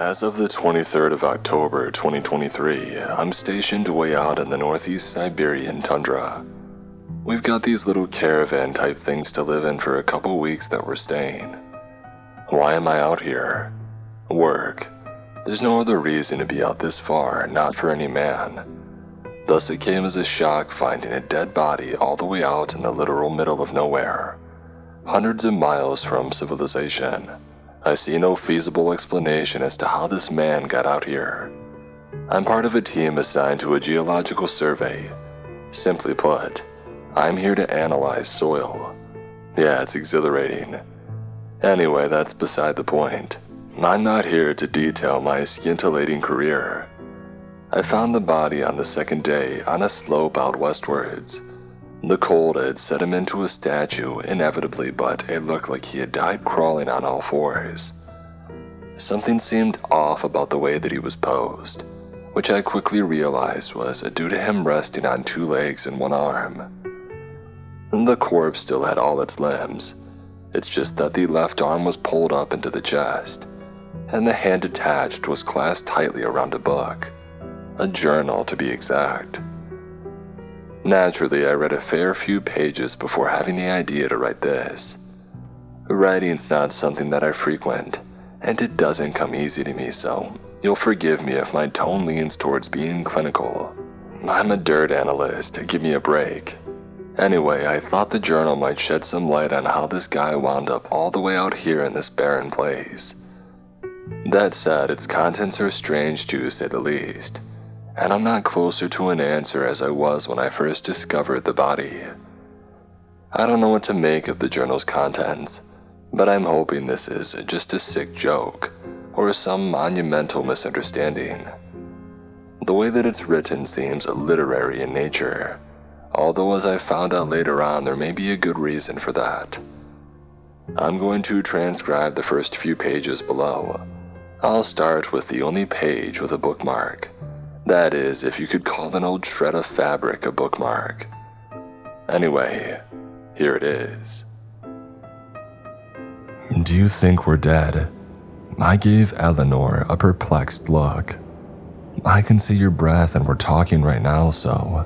As of the 23rd of October 2023, I'm stationed way out in the northeast Siberian tundra. We've got these little caravan type things to live in for a couple weeks that we're staying. Why am I out here? Work. There's no other reason to be out this far, not for any man. Thus it came as a shock finding a dead body all the way out in the literal middle of nowhere, hundreds of miles from civilization. I see no feasible explanation as to how this man got out here. I'm part of a team assigned to a geological survey. Simply put, I'm here to analyze soil. Yeah, it's exhilarating. Anyway, that's beside the point. I'm not here to detail my scintillating career. I found the body on the second day on a slope out westwards. The cold had set him into a statue inevitably, but it looked like he had died crawling on all fours. Something seemed off about the way that he was posed, which I quickly realized was due to him resting on two legs and one arm. The corpse still had all its limbs. It's just that the left arm was pulled up into the chest, and the hand attached was clasped tightly around a book, a journal to be exact. Naturally, I read a fair few pages before having the idea to write this. Writing's not something that I frequent, and it doesn't come easy to me, so you'll forgive me if my tone leans towards being clinical. I'm a dirt analyst, give me a break. Anyway, I thought the journal might shed some light on how this guy wound up all the way out here in this barren place. That said, its contents are strange to say the least, and I'm not closer to an answer as I was when I first discovered the body. I don't know what to make of the journal's contents, but I'm hoping this is just a sick joke, or some monumental misunderstanding. The way that it's written seems literary in nature, although as I found out later on there may be a good reason for that. I'm going to transcribe the first few pages below. I'll start with the only page with a bookmark. That is, if you could call an old shred of fabric a bookmark. Anyway, here it is. Do you think we're dead? I gave Eleanor a perplexed look. I can see your breath and we're talking right now, so...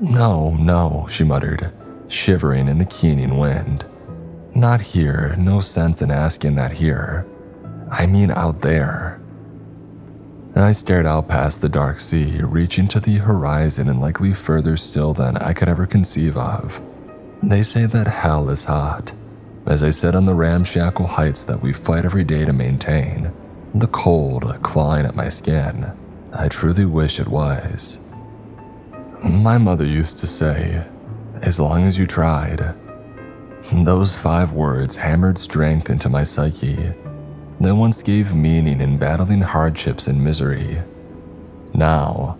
No, she muttered, shivering in the keening wind. Not here, no sense in asking that here. I mean out there. I stared out past the dark sea, reaching to the horizon and likely further still than I could ever conceive of. They say that hell is hot. As I sit on the ramshackle heights that we fight every day to maintain, the cold clawing at my skin, I truly wish it was. My mother used to say, as long as you tried. Those five words hammered strength into my psyche. That once gave meaning in battling hardships and misery. Now,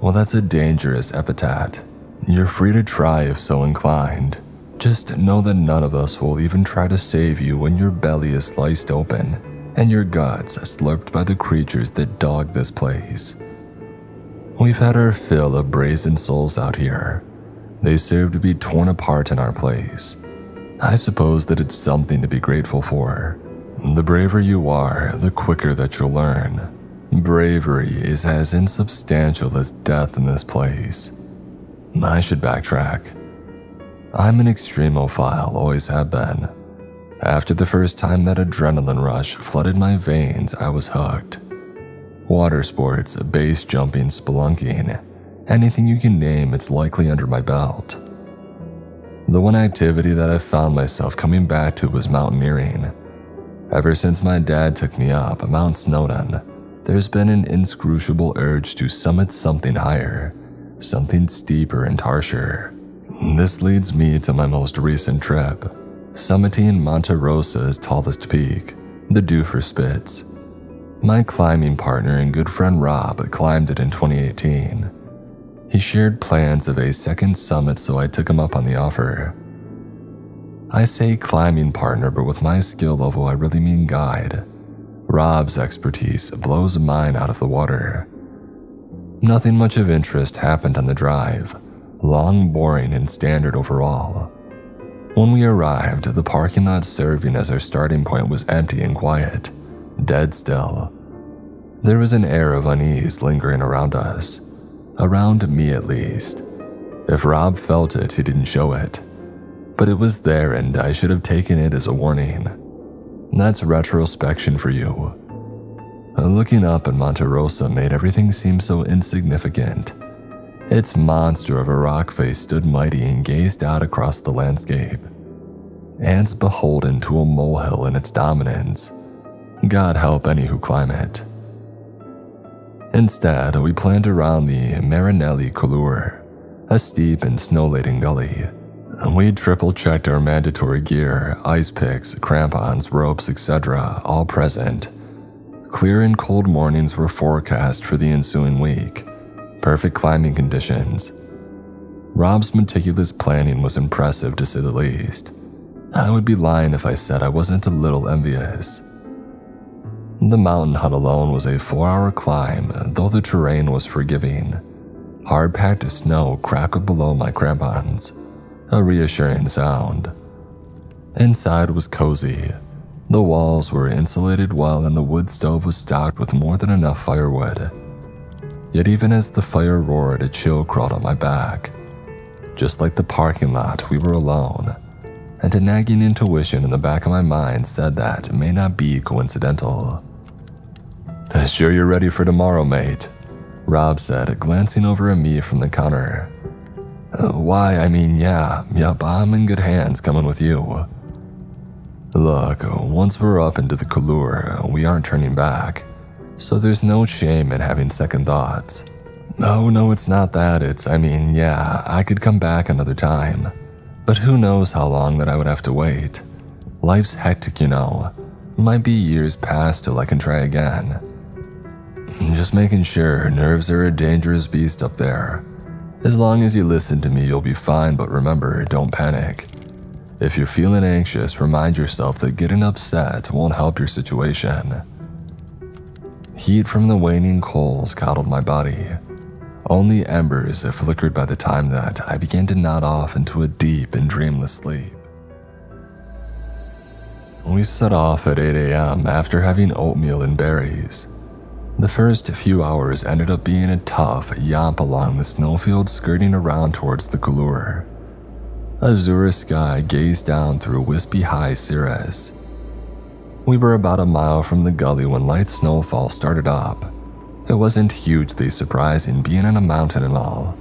well, that's a dangerous epithet. You're free to try if so inclined. Just know that none of us will even try to save you when your belly is sliced open and your guts slurped by the creatures that dog this place. We've had our fill of brazen souls out here. They serve to be torn apart in our place. I suppose that it's something to be grateful for. The braver you are, the quicker that you'll learn. Bravery is as insubstantial as death in this place. I should backtrack. I'm an extremophile, always have been. After the first time that adrenaline rush flooded my veins, I was hooked. Water sports, base jumping, spelunking, anything you can name, it's likely under my belt. The one activity that I found myself coming back to was mountaineering. Ever since my dad took me up Mount Snowdon, there's been an inscrutable urge to summit something higher, something steeper and harsher. This leads me to my most recent trip, summiting Monte Rosa's tallest peak, the Dufourspitze. My climbing partner and good friend Rob climbed it in 2018. He shared plans of a second summit, so I took him up on the offer. I say climbing partner, but with my skill level I really mean guide. Rob's expertise blows mine out of the water. Nothing much of interest happened on the drive, long, boring, and standard overall. When we arrived, the parking lot serving as our starting point was empty and quiet, dead still. There was an air of unease lingering around us, around me at least. If Rob felt it, he didn't show it. But it was there, and I should have taken it as a warning. That's retrospection for you. Looking up at Monte Rosa made everything seem so insignificant. Its monster of a rock face stood mighty and gazed out across the landscape. Ants beholden to a molehill in its dominance. God help any who climb it. Instead, we planned around the Marinelli Couloir, a steep and snow-laden gully. We triple-checked our mandatory gear, ice picks, crampons, ropes, etc., all present. Clear and cold mornings were forecast for the ensuing week. Perfect climbing conditions. Rob's meticulous planning was impressive, to say the least. I would be lying if I said I wasn't a little envious. The mountain hut alone was a 4-hour climb, though the terrain was forgiving. Hard-packed snow crackled below my crampons, a reassuring sound. Inside was cozy. The walls were insulated well, and the wood stove was stocked with more than enough firewood. Yet even as the fire roared, a chill crawled on my back. Just like the parking lot, we were alone, and a nagging intuition in the back of my mind said that it may not be coincidental. "Sure you're ready for tomorrow, mate," Rob said, glancing over at me from the counter. "Why, I mean, yep, I'm in good hands coming with you." "Look, once we're up into the couloir, we aren't turning back, so there's no shame in having second thoughts." "Oh, no, it's not that, I could come back another time, but who knows how long that I would have to wait. Life's hectic, you know. Might be years past till I can try again. Just making sure, nerves are a dangerous beast up there. As long as you listen to me, you'll be fine, but remember, don't panic. If you're feeling anxious, remind yourself that getting upset won't help your situation." Heat from the waning coals coddled my body. Only embers flickered by the time that I began to nod off into a deep and dreamless sleep. We set off at 8 a.m. after having oatmeal and berries. The first few hours ended up being a tough yomp along the snowfield, skirting around towards the couloir. Azure sky gazed down through wispy high cirrus. We were about a mile from the gully when light snowfall started up. It wasn't hugely surprising, being on a mountain and all,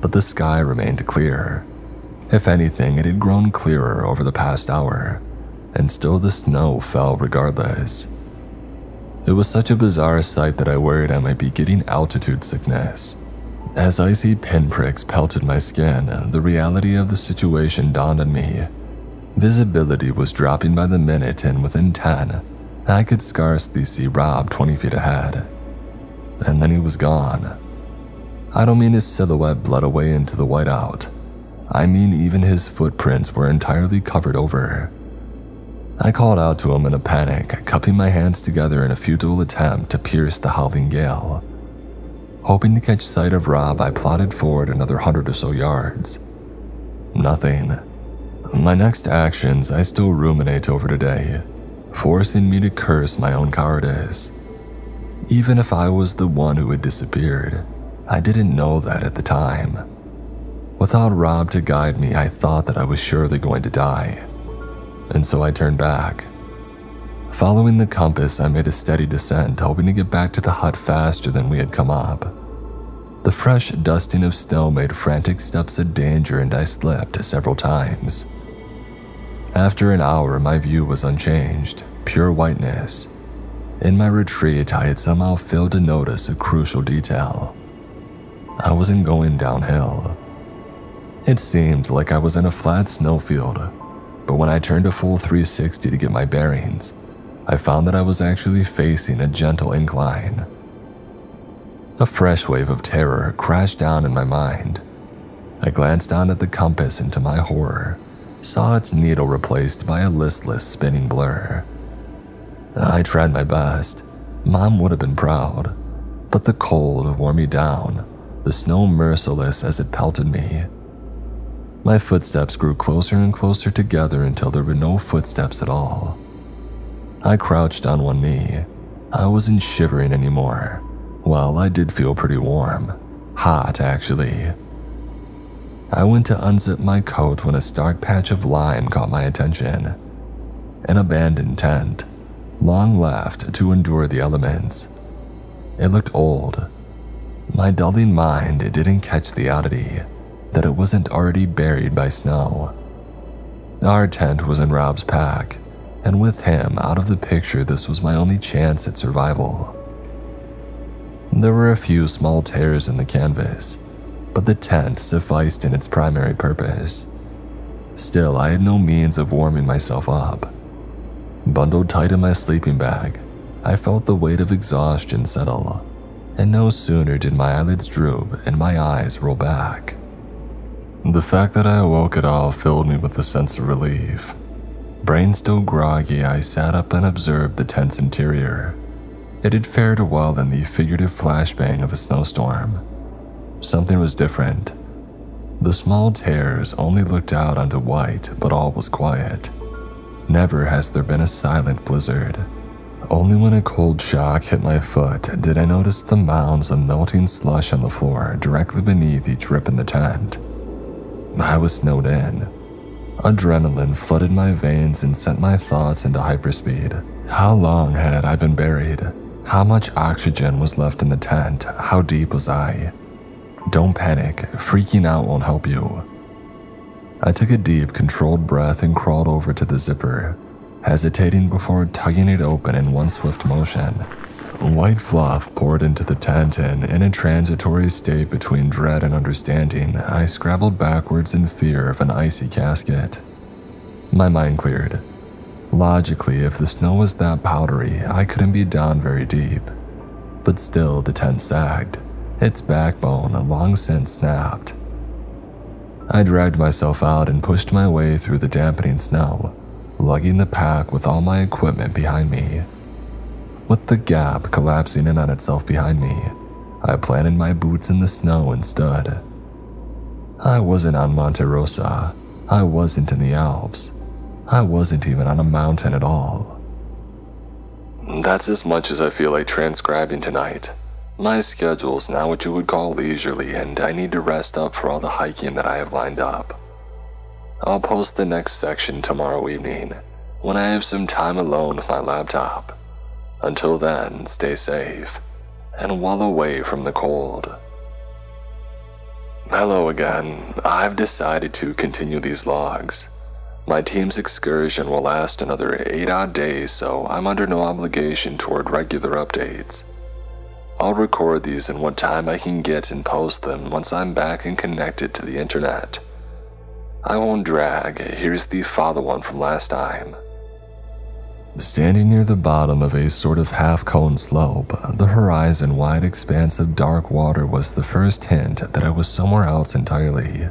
but the sky remained clear. If anything, it had grown clearer over the past hour, and still the snow fell regardless. It was such a bizarre sight that I worried I might be getting altitude sickness. As icy pinpricks pelted my skin, the reality of the situation dawned on me. Visibility was dropping by the minute, and within 10, I could scarcely see Rob 20 feet ahead. And then he was gone. I don't mean his silhouette bled away into the whiteout. I mean even his footprints were entirely covered over. I called out to him in a panic, cupping my hands together in a futile attempt to pierce the howling gale. Hoping to catch sight of Rob, I plodded forward another 100 or so yards. Nothing. My next actions I still ruminate over today, forcing me to curse my own cowardice. Even if I was the one who had disappeared, I didn't know that at the time. Without Rob to guide me, I thought that I was surely going to die, and so I turned back. Following the compass, I made a steady descent, hoping to get back to the hut faster than we had come up. The fresh dusting of snow made frantic steps a danger, and I slipped several times. After an hour, my view was unchanged, pure whiteness. In my retreat, I had somehow failed to notice a crucial detail. I wasn't going downhill. It seemed like I was in a flat snowfield, but when I turned a full 360 to get my bearings, I found that I was actually facing a gentle incline. A fresh wave of terror crashed down in my mind. I glanced down at the compass and, to my horror, saw its needle replaced by a listless spinning blur. I tried my best. Mom would have been proud, but the cold wore me down, the snow merciless as it pelted me. My footsteps grew closer and closer together until there were no footsteps at all. I crouched on one knee, I wasn't shivering anymore. Well, I did feel pretty warm. Hot, actually. I went to unzip my coat when a stark patch of lime caught my attention. An abandoned tent, long left to endure the elements. It looked old. My dulling mind didn't catch the oddity that it wasn't already buried by snow. Our tent was in Rob's pack, and with him out of the picture, this was my only chance at survival. There were a few small tears in the canvas, but the tent sufficed in its primary purpose. Still, I had no means of warming myself up. Bundled tight in my sleeping bag, I felt the weight of exhaustion settle, and no sooner did my eyelids droop and my eyes roll back. The fact that I awoke at all filled me with a sense of relief. Brain still groggy, I sat up and observed the tent's interior. It had fared well in the figurative flashbang of a snowstorm. Something was different. The small tears only looked out onto white, but all was quiet. Never has there been a silent blizzard. Only when a cold shock hit my foot did I notice the mounds of melting slush on the floor directly beneath each rip in the tent. I was snowed in. Adrenaline flooded my veins and sent my thoughts into hyperspeed. How long had I been buried? How much oxygen was left in the tent? How deep was I? Don't panic, freaking out won't help you. I took a deep, controlled breath and crawled over to the zipper, hesitating before tugging it open in one swift motion. White fluff poured into the tent, and in a transitory state between dread and understanding, I scrabbled backwards in fear of an icy casket. My mind cleared. Logically, if the snow was that powdery, I couldn't be down very deep. But still, the tent sagged. Its backbone long since snapped. I dragged myself out and pushed my way through the dampening snow, lugging the pack with all my equipment behind me. With the gap collapsing in on itself behind me, I planted my boots in the snow and stood. I wasn't on Monte Rosa. I wasn't in the Alps. I wasn't even on a mountain at all. That's as much as I feel like transcribing tonight. My schedule's now what you would call leisurely, and I need to rest up for all the hiking that I have lined up. I'll post the next section tomorrow evening, when I have some time alone with my laptop. Until then, stay safe, and well away from the cold. Hello again. I've decided to continue these logs. My team's excursion will last another 8-odd days, so I'm under no obligation toward regular updates. I'll record these in what time I can get and post them once I'm back and connected to the internet. I won't drag. Here's the follow-on from last time. Standing near the bottom of a sort of half-cone slope, the horizon-wide expanse of dark water was the first hint that I was somewhere else entirely.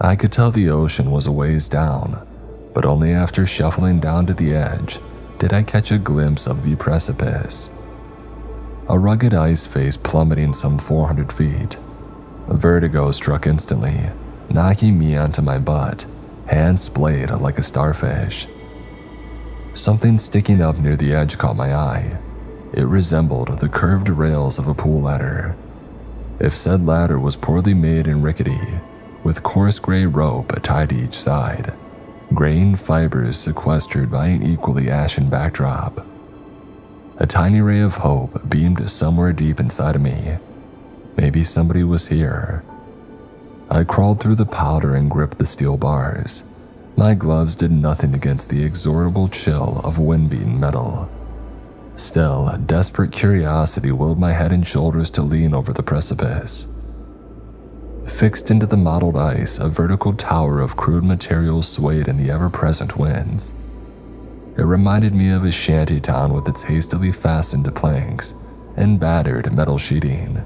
I could tell the ocean was a ways down, but only after shuffling down to the edge did I catch a glimpse of the precipice. A rugged ice face plummeting some 400 feet. Vertigo struck instantly, knocking me onto my butt, hands splayed like a starfish. Something sticking up near the edge caught my eye. It resembled the curved rails of a pool ladder. If said ladder was poorly made and rickety, with coarse gray rope tied to each side, grain fibers sequestered by an equally ashen backdrop. A tiny ray of hope beamed somewhere deep inside of me. Maybe somebody was here. I crawled through the powder and gripped the steel bars. My gloves did nothing against the inexorable chill of wind-beaten metal. Still, desperate curiosity willed my head and shoulders to lean over the precipice. Fixed into the mottled ice, a vertical tower of crude materials swayed in the ever-present winds. It reminded me of a shanty town with its hastily fastened planks and battered metal sheeting.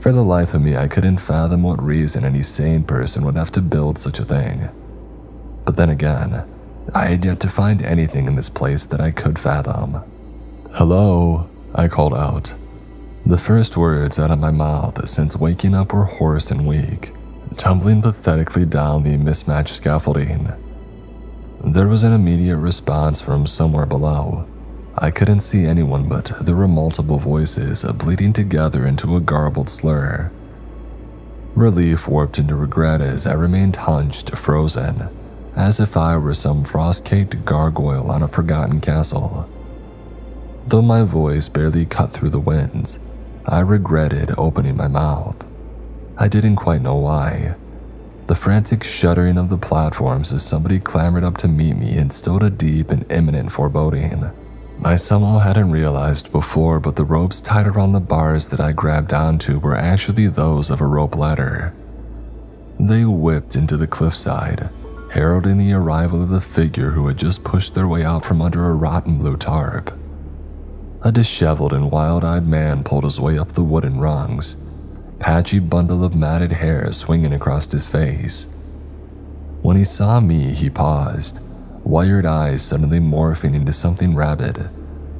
For the life of me, I couldn't fathom what reason any sane person would have to build such a thing. But then again, I had yet to find anything in this place that I could fathom. "Hello," I called out. The first words out of my mouth since waking up were hoarse and weak, tumbling pathetically down the mismatched scaffolding. There was an immediate response from somewhere below. I couldn't see anyone, but there were multiple voices bleeding together into a garbled slur. Relief warped into regret as I remained hunched, frozen, as if I were some frost-caked gargoyle on a forgotten castle. Though my voice barely cut through the winds, I regretted opening my mouth. I didn't quite know why. The frantic shuddering of the platforms as somebody clambered up to meet me instilled a deep and imminent foreboding. I somehow hadn't realized before, but the ropes tied around the bars that I grabbed onto were actually those of a rope ladder. They whipped into the cliffside, heralding the arrival of the figure who had just pushed their way out from under a rotten blue tarp. A disheveled and wild-eyed man pulled his way up the wooden rungs, patchy bundle of matted hair swinging across his face. When he saw me, he paused, wired eyes suddenly morphing into something rabid,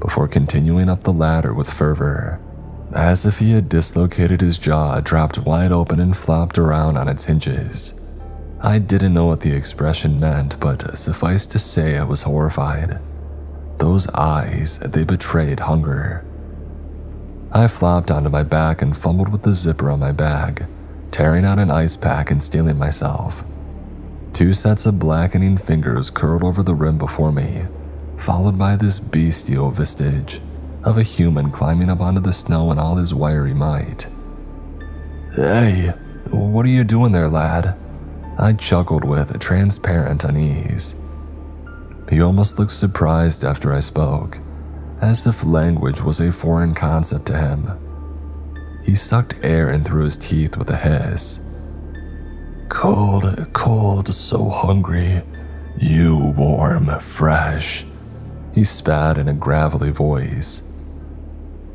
before continuing up the ladder with fervor, as if he had dislocated his jaw, dropped wide open and flopped around on its hinges. I didn't know what the expression meant, but suffice to say I was horrified. Those eyes, they betrayed hunger. I flopped onto my back and fumbled with the zipper on my bag, tearing out an ice pack and stealing myself. Two sets of blackening fingers curled over the rim before me, followed by this bestial vestige of a human climbing up onto the snow in all his wiry might. "Hey, what are you doing there, lad?" I chuckled with transparent unease. He almost looked surprised after I spoke, as if language was a foreign concept to him. He sucked air in through his teeth with a hiss. Cold, so hungry. You warm, fresh," he spat in a gravelly voice.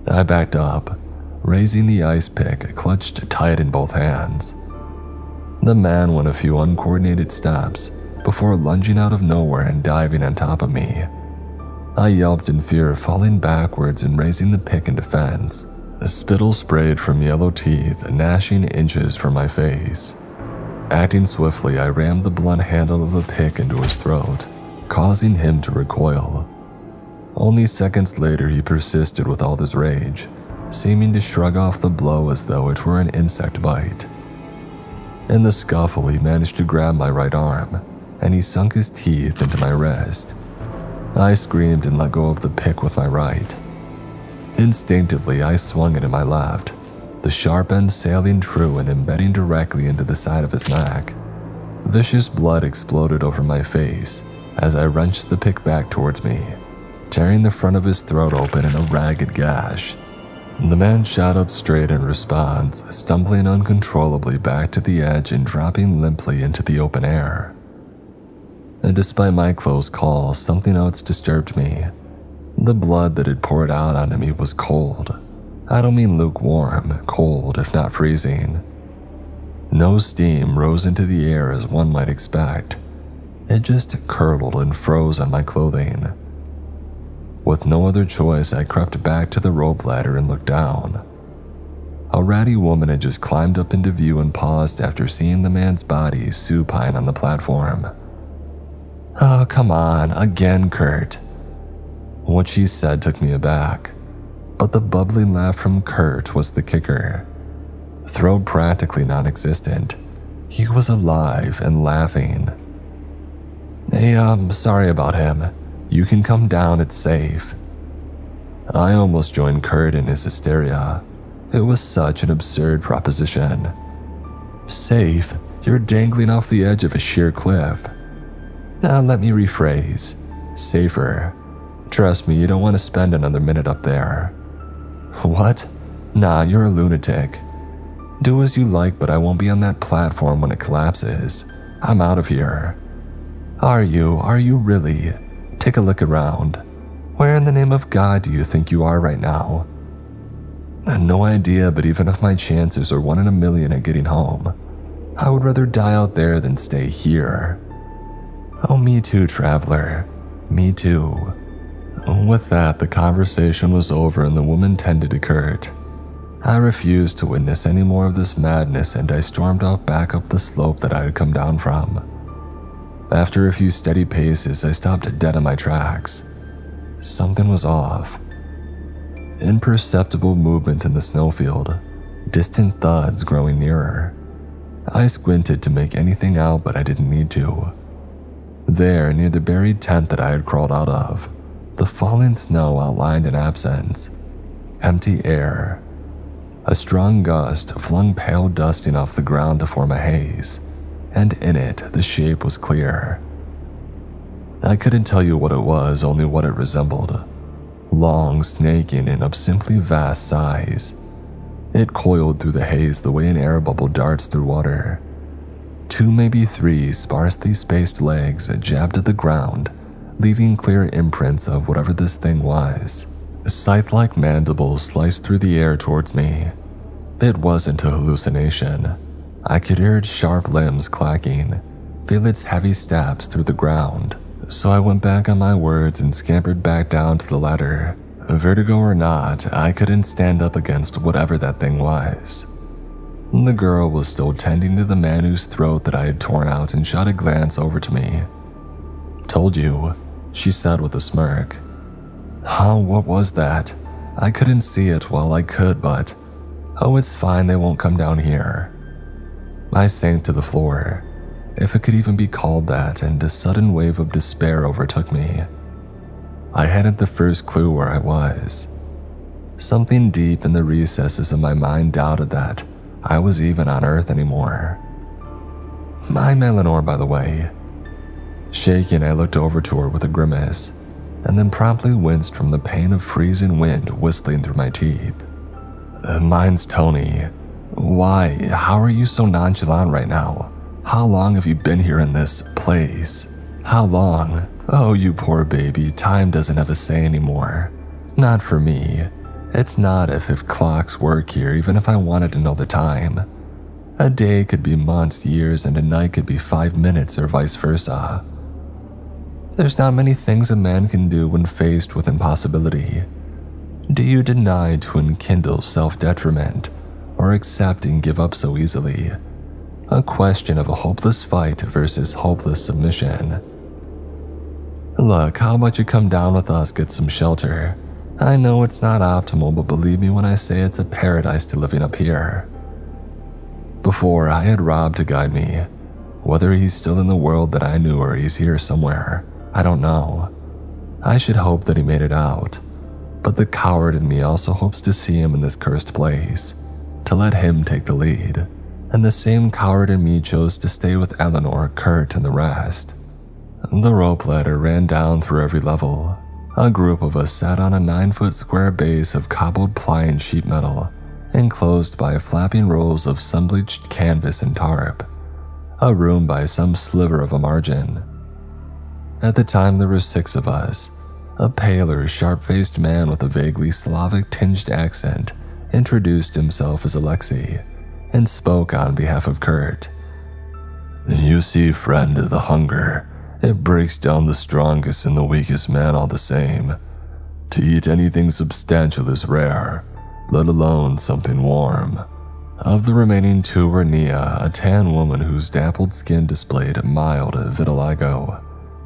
I backed up, raising the ice pick clutched tight in both hands. The man went a few uncoordinated steps before lunging out of nowhere and diving on top of me. I yelped in fear, falling backwards and raising the pick in defense. The spittle sprayed from yellow teeth, gnashing inches from my face. Acting swiftly, I rammed the blunt handle of the pick into his throat, causing him to recoil. Only seconds later, he persisted with all his rage, seeming to shrug off the blow as though it were an insect bite. In the scuffle, he managed to grab my right arm, and he sunk his teeth into my wrist. I screamed and let go of the pick with my right. Instinctively, I swung it in my left, the sharp end sailing true and embedding directly into the side of his neck. Vicious blood exploded over my face as I wrenched the pick back towards me, tearing the front of his throat open in a ragged gash. The man shot up straight in response, stumbling uncontrollably back to the edge and dropping limply into the open air. And despite my close call, something else disturbed me. The blood that had poured out onto me was cold. I don't mean lukewarm, cold, if not freezing. No steam rose into the air as one might expect. It just curdled and froze on my clothing. With no other choice, I crept back to the rope ladder and looked down. A ratty woman had just climbed up into view and paused after seeing the man's body supine on the platform. "Oh, come on, again, Kurt." What she said took me aback. But the bubbling laugh from Kurt was the kicker. Throat practically non-existent, he was alive and laughing. "Hey, I'm sorry about him. You can come down, it's safe." I almost joined Kurt in his hysteria. It was such an absurd proposition. "Safe? You're dangling off the edge of a sheer cliff." "Now let me rephrase. Safer. Trust me, you don't want to spend another minute up there." "What? Nah, you're a lunatic. Do as you like, but I won't be on that platform when it collapses. I'm out of here." Are you really? Take a look around. Where in the name of God do you think you are right now?" No idea, but even if my chances are 1 in a million at getting home, I would rather die out there than stay here. Oh, me too, traveler. Me too. With that, the conversation was over and the woman tended to Kurt. I refused to witness any more of this madness, and I stormed off back up the slope that I had come down from. After a few steady paces, I stopped dead in my tracks. something was off. Imperceptible movement in the snowfield, distant thuds growing nearer. I squinted to make anything out, but I didn't need to. There, near the buried tent that I had crawled out of, the fallen snow outlined an absence. Empty air. A strong gust flung pale dusting off the ground to form a haze, and in it the shape was clear. I couldn't tell you what it was, only what it resembled. Long, snaking, and of simply vast size. It coiled through the haze the way an air bubble darts through water. Two, maybe three, sparsely spaced legs jabbed at the ground, leaving clear imprints of whatever this thing was. Scythe-like mandibles sliced through the air towards me. It wasn't a hallucination. I could hear its sharp limbs clacking, feel its heavy steps through the ground. So I went back on my words and scampered back down to the ladder. Vertigo or not, I couldn't stand up against whatever that thing was. The girl was still tending to the man whose throat that I had torn out and shot a glance over to me. "Told you," she said with a smirk. "Huh, what was that?" I couldn't see it while I could, but... "Oh, it's fine, they won't come down here." I sank to the floor, if it could even be called that, and a sudden wave of despair overtook me. I hadn't the first clue where I was. Something deep in the recesses of my mind doubted that I was even on Earth anymore. "I'm Eleanor, by the way." Shaken, I looked over to her with a grimace, and then promptly winced from the pain of freezing wind whistling through my teeth. "Mine's Tony. Why, how are you so nonchalant right now? How long have you been here in this place? How long? Oh, you poor baby, time doesn't have a say anymore. Not for me. It's not if clocks work here, even if I wanted to know the time. A day could be months, years, and a night could be 5 minutes or vice versa. There's not many things a man can do when faced with impossibility. Do you deny to enkindle self-detriment, or accept and give up so easily? A question of a hopeless fight versus hopeless submission. Look, how about you come down with us, get some shelter? I know it's not optimal, but believe me when I say it's a paradise to living up here." Before, I had Rob to guide me. Whether he's still in the world that I knew or he's here somewhere, I don't know. I should hope that he made it out, but the coward in me also hopes to see him in this cursed place, to let him take the lead. And the same coward in me chose to stay with Eleanor, Kurt, and the rest. The rope ladder ran down through every level. A group of us sat on a 9-foot square base of cobbled pliant sheet metal, enclosed by flapping rolls of sun-bleached canvas and tarp, a room by some sliver of a margin. At the time there were 6 of us. A paler, sharp-faced man with a vaguely Slavic-tinged accent introduced himself as Alexei, and spoke on behalf of Kurt. "You see, friend, the hunger, it breaks down the strongest and the weakest man all the same. To eat anything substantial is rare, let alone something warm." Of the remaining 2 were Nia, a tan woman whose dappled skin displayed mild vitiligo,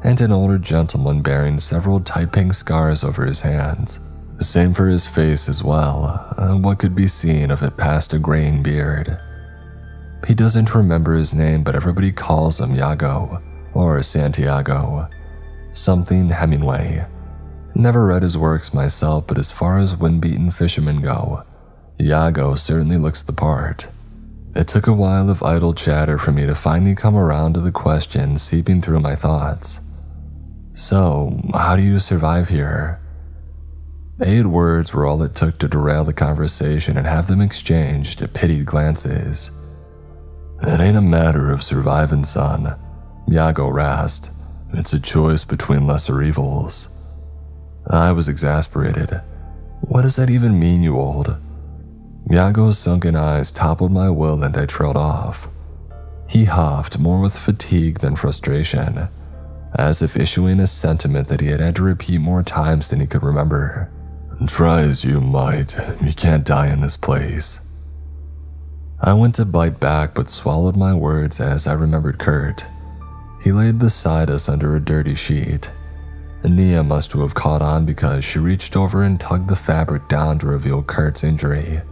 and an older gentleman bearing several tight pink scars over his hands. Same for his face as well, what could be seen of it past a graying beard. He doesn't remember his name, but everybody calls him Iago, or Santiago. Something Hemingway. Never read his works myself, but as far as wind-beaten fishermen go, Iago certainly looks the part. It took a while of idle chatter for me to finally come around to the question seeping through my thoughts. "So, how do you survive here?" 8 words were all it took to derail the conversation and have them exchanged pitied glances. "It ain't a matter of surviving, son," Iago rasped. "It's a choice between lesser evils." I was exasperated. "What does that even mean, you old?" Iago's sunken eyes toppled my will and I trailed off. He huffed, more with fatigue than frustration, as if issuing a sentiment that he had to repeat more times than he could remember. "Try as you might, you can't die in this place." I went to bite back but swallowed my words as I remembered Kurt. He laid beside us under a dirty sheet. Nia must have caught on because she reached over and tugged the fabric down to reveal Kurt's injury.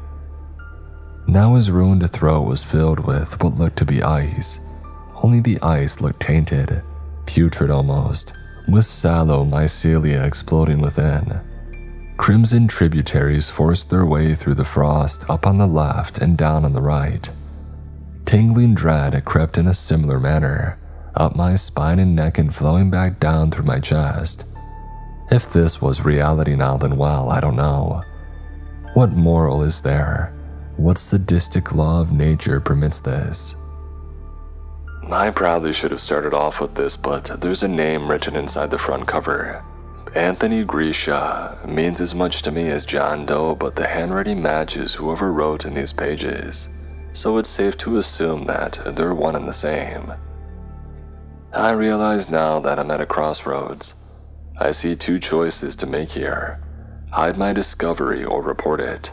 Now his ruined throat was filled with what looked to be ice. Only the ice looked tainted, putrid almost, with sallow mycelia exploding within. Crimson tributaries forced their way through the frost up on the left and down on the right. Tingling dread crept in a similar manner, up my spine and neck and flowing back down through my chest. If this was reality now, then well, I don't know. What moral is there? What sadistic law of nature permits this? I probably should have started off with this, but there's a name written inside the front cover. Anthony Grisha means as much to me as John Doe, but the handwriting matches whoever wrote in these pages, so it's safe to assume that they're one and the same. I realize now that I'm at a crossroads. I see two choices to make here: hide my discovery or report it.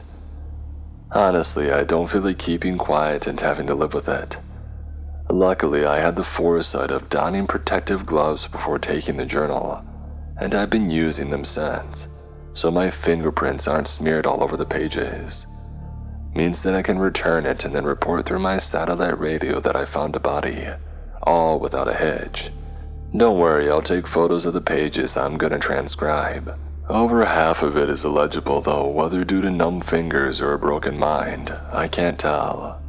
Honestly, I don't feel like keeping quiet and having to live with it. Luckily, I had the foresight of donning protective gloves before taking the journal, and I've been using them since, so my fingerprints aren't smeared all over the pages. Means that I can return it and then report through my satellite radio that I found a body, all without a hitch. Don't worry, I'll take photos of the pages I'm gonna transcribe. Over half of it is illegible though, whether due to numb fingers or a broken mind, I can't tell.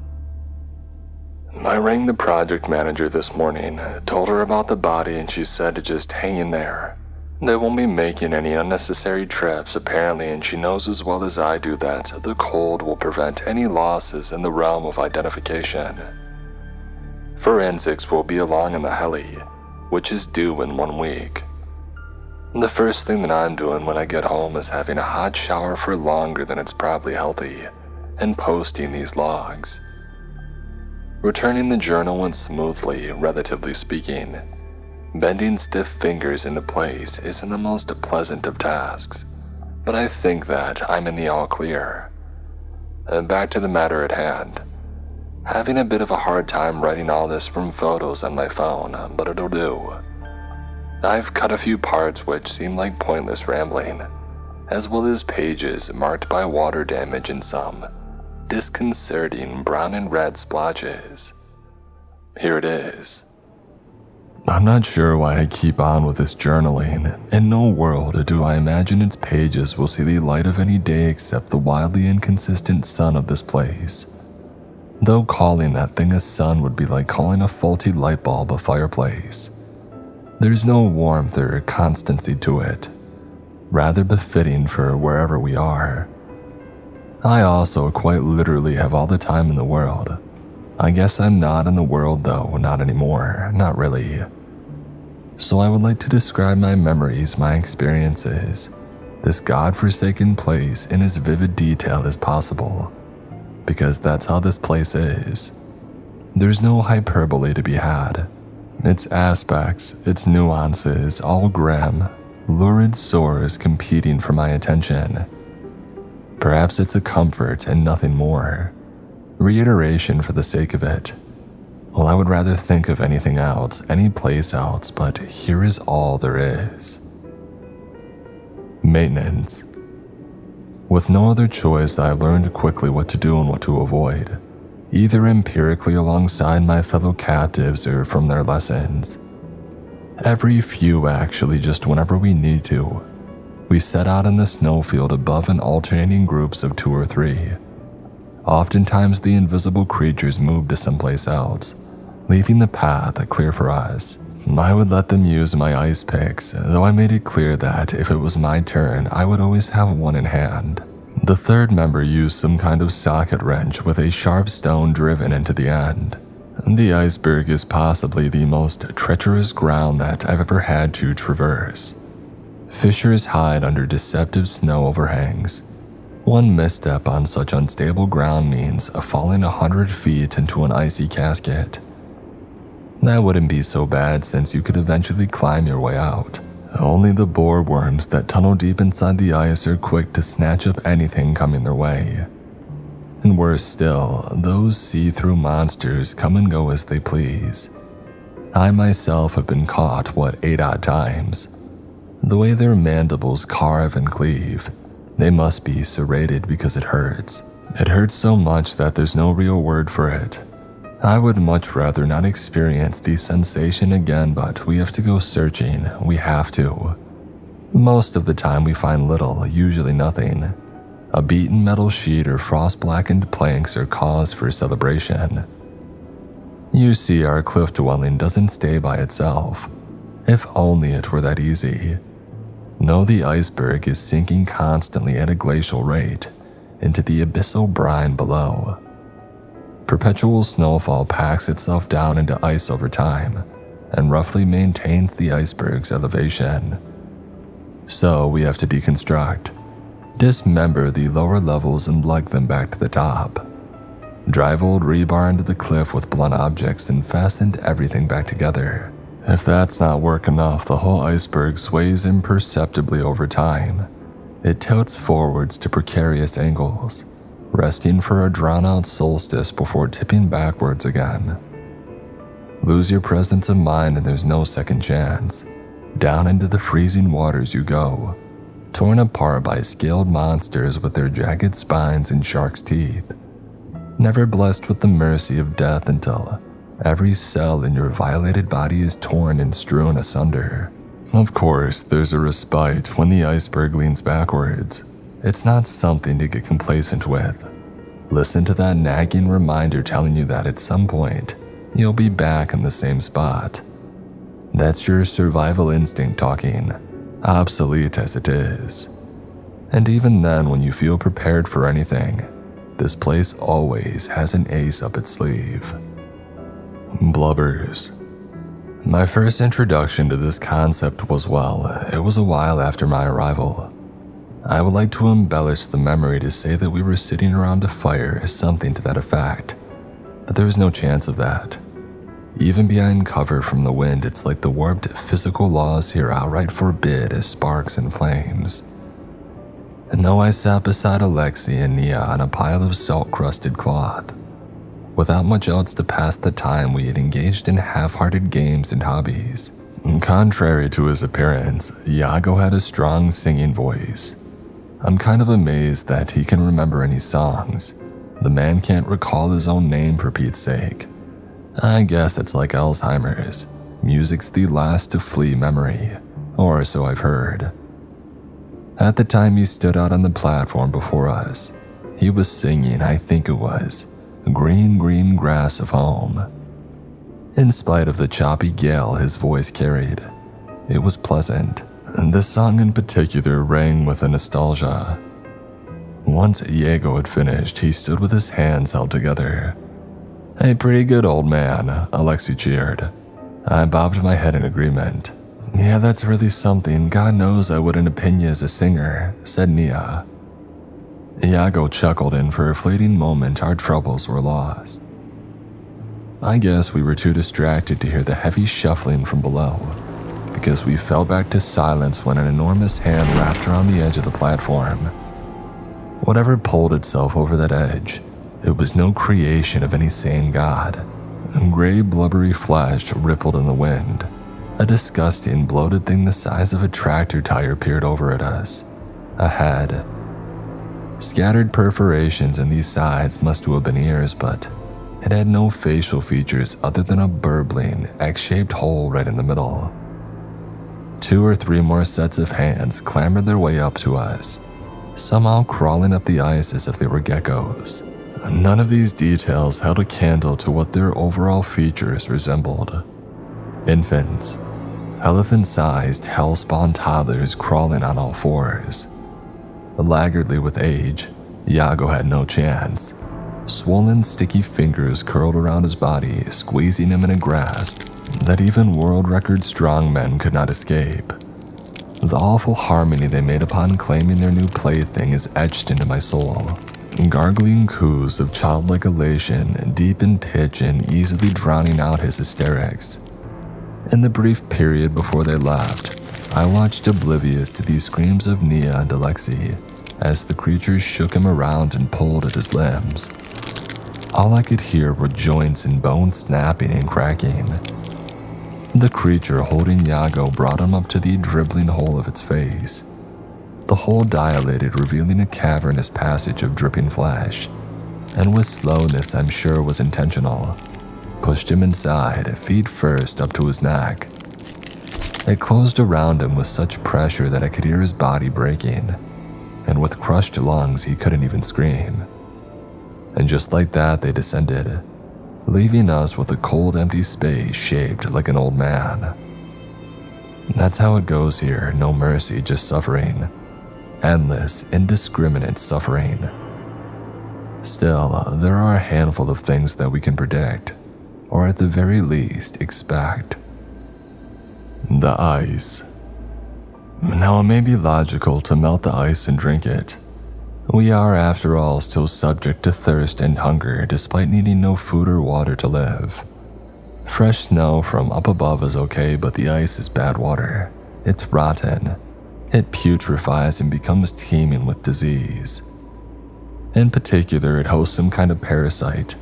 I rang the project manager this morning, told her about the body, and she said to just hang in there. They won't be making any unnecessary trips apparently, and she knows as well as I do that the cold will prevent any losses in the realm of identification. Forensics will be along in the heli, which is due in 1 week. The first thing that I'm doing when I get home is having a hot shower for longer than it's probably healthy, and posting these logs. Returning the journal went smoothly, relatively speaking. Bending stiff fingers into place isn't the most pleasant of tasks, but I think that I'm in the all clear. And back to the matter at hand. Having a bit of a hard time writing all this from photos on my phone, but it'll do. I've cut a few parts which seem like pointless rambling, as well as pages marked by water damage and some disconcerting brown and red splotches. Here it is. I'm not sure why I keep on with this journaling. In no world do I imagine its pages will see the light of any day except the wildly inconsistent sun of this place. Though calling that thing a sun would be like calling a faulty light bulb a fireplace. There's no warmth or constancy to it, rather befitting for wherever we are. I also quite literally have all the time in the world. I guess I'm not in the world though, not anymore, not really. So I would like to describe my memories, my experiences, this godforsaken place in as vivid detail as possible, because that's how this place is. There's no hyperbole to be had. Its aspects, its nuances, all grim, lurid sores competing for my attention. Perhaps it's a comfort and nothing more. Reiteration for the sake of it. Well, I would rather think of anything else, any place else, but here is all there is. Maintenance. With no other choice, I learned quickly what to do and what to avoid, either empirically alongside my fellow captives or from their lessons. Every few actually, just whenever we need to. We set out in the snowfield above in alternating groups of 2 or 3. Oftentimes the invisible creatures moved to someplace else, leaving the path clear for us. I would let them use my ice picks, though I made it clear that if it was my turn, I would always have one in hand. The third member used some kind of socket wrench with a sharp stone driven into the end. The iceberg is possibly the most treacherous ground that I've ever had to traverse. Fissures hide under deceptive snow overhangs. One misstep on such unstable ground means falling 100 feet into an icy casket. That wouldn't be so bad since you could eventually climb your way out. Only the boar worms that tunnel deep inside the ice are quick to snatch up anything coming their way. And worse still, those see-through monsters come and go as they please. I myself have been caught, what, 8 odd times. The way their mandibles carve and cleave, they must be serrated because it hurts. It hurts so much that there's no real word for it. I would much rather not experience the sensation again, but we have to go searching, we have to. Most of the time we find little, usually nothing. A beaten metal sheet or frost-blackened planks are cause for celebration. You see, our cliff dwelling doesn't stay by itself. If only it were that easy. No, the iceberg is sinking constantly at a glacial rate into the abyssal brine below. Perpetual snowfall packs itself down into ice over time and roughly maintains the iceberg's elevation. So we have to deconstruct, dismember the lower levels and lug them back to the top. Drive old rebar into the cliff with blunt objects and fastened everything back together. If that's not work enough, the whole iceberg sways imperceptibly over time. It tilts forwards to precarious angles, resting for a drawn-out solstice before tipping backwards again. Lose your presence of mind and there's no second chance. Down into the freezing waters you go, torn apart by scaled monsters with their jagged spines and shark's teeth. Never blessed with the mercy of death until every cell in your violated body is torn and strewn asunder. Of course, there's a respite when the iceberg leans backwards. It's not something to get complacent with. Listen to that nagging reminder telling you that at some point, you'll be back in the same spot. That's your survival instinct talking, obsolete as it is. And even then, when you feel prepared for anything, this place always has an ace up its sleeve. Blubbers. My first introduction to this concept was, well, it was a while after my arrival. I would like to embellish the memory to say that we were sitting around a fire or something to that effect, but there was no chance of that. Even behind cover from the wind, it's like the warped physical laws here outright forbid as sparks and flames. And no, I sat beside Alexei and Nia on a pile of salt-crusted cloth. Without much else to pass the time, we had engaged in half-hearted games and hobbies. Contrary to his appearance, Iago had a strong singing voice. I'm kind of amazed that he can remember any songs. The man can't recall his own name, for Pete's sake. I guess it's like Alzheimer's. Music's the last to flee memory, or so I've heard. At the time he stood out on the platform before us, he was singing, I think it was, Green, Green Grass of Home. In spite of the choppy gale his voice carried, it was pleasant, and this song in particular rang with a nostalgia. Once Iago had finished, he stood with his hands held together. "A pretty good old man," Alexei cheered. I bobbed my head in agreement. "Yeah, that's really something. God knows I wouldn't opinion you as a singer," said Nia. Iago chuckled, and for a fleeting moment our troubles were lost. I guess we were too distracted to hear the heavy shuffling from below, because we fell back to silence when an enormous hand wrapped around the edge of the platform. Whatever pulled itself over that edge, it was no creation of any sane god. Gray blubbery flesh rippled in the wind. A disgusting, bloated thing the size of a tractor tire peered over at us. A head. Scattered perforations in these sides must have been ears, but it had no facial features other than a burbling, X-shaped hole right in the middle. 2 or 3 more sets of hands clambered their way up to us, somehow crawling up the ice as if they were geckos. None of these details held a candle to what their overall features resembled. Infants, elephant-sized, hell-spawn toddlers crawling on all fours. Laggardly with age, Iago had no chance. Swollen, sticky fingers curled around his body, squeezing him in a grasp that even world record strongmen could not escape. The awful harmony they made upon claiming their new plaything is etched into my soul. Gargling coos of childlike elation, deep in pitch and easily drowning out his hysterics. In the brief period before they left, I watched oblivious to the screams of Nia and Alexei as the creatures shook him around and pulled at his limbs. All I could hear were joints and bones snapping and cracking. The creature holding Iago brought him up to the dribbling hole of its face. The hole dilated, revealing a cavernous passage of dripping flesh, and with slowness I'm sure was intentional, pushed him inside, feet first up to his neck. It closed around him with such pressure that I could hear his body breaking, and with crushed lungs he couldn't even scream. And just like that they descended, leaving us with a cold empty space shaped like an old man. That's how it goes here, no mercy, just suffering. Endless, indiscriminate suffering. Still, there are a handful of things that we can predict, or at the very least, expect. The ice. Now it may be logical to melt the ice and drink it. We are, after all, still subject to thirst and hunger despite needing no food or water to live. Fresh snow from up above is okay, but the ice is bad water. It's rotten. It putrefies and becomes teeming with disease. In particular, it hosts some kind of parasite.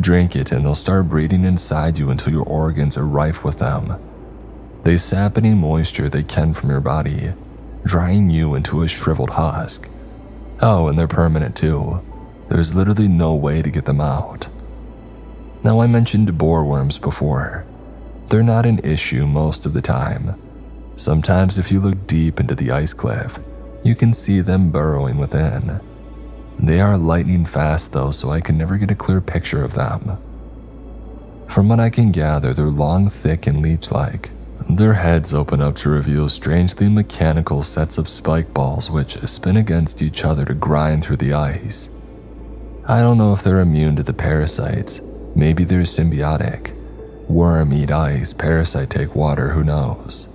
Drink it and they'll start breeding inside you until your organs are rife with them. They sap any moisture they can from your body, drying you into a shriveled husk. Oh, and they're permanent too. There's literally no way to get them out. Now, I mentioned boarworms before. They're not an issue most of the time. Sometimes if you look deep into the ice cliff, you can see them burrowing within. They are lightning fast though, so I can never get a clear picture of them. From what I can gather, they're long, thick, and leech-like. Their heads open up to reveal strangely mechanical sets of spike balls which spin against each other to grind through the ice. I don't know if they're immune to the parasites. Maybe they're symbiotic. Worm eat ice, parasite take water, who knows?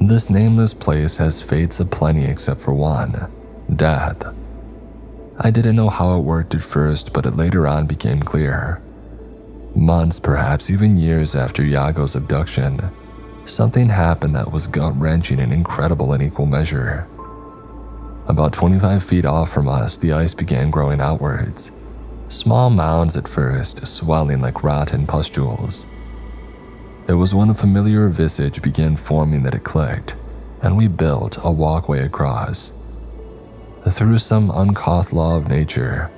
This nameless place has fates aplenty except for one, death. I didn't know how it worked at first, but it later on became clear. Months, perhaps even years after Iago's abduction, something happened that was gut-wrenching and incredible in equal measure. About 25 feet off from us, the ice began growing outwards, small mounds at first, swelling like rotten pustules. It was when a familiar visage began forming that it clicked, and we built a walkway across. Through some uncouth law of nature,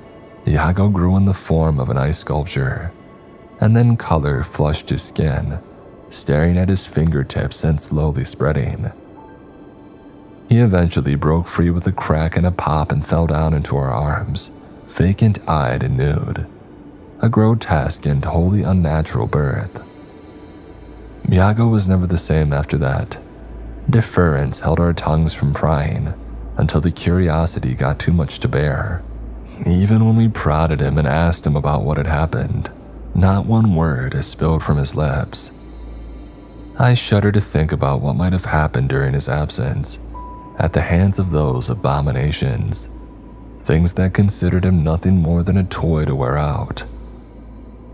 Iago grew in the form of an ice sculpture, and then color flushed his skin, staring at his fingertips and slowly spreading. He eventually broke free with a crack and a pop and fell down into our arms, vacant-eyed and nude. A grotesque and wholly unnatural birth. Iago was never the same after that. Deference held our tongues from prying, until the curiosity got too much to bear. Even when we prodded him and asked him about what had happened, not one word is spilled from his lips. I shudder to think about what might have happened during his absence, at the hands of those abominations, things that considered him nothing more than a toy to wear out.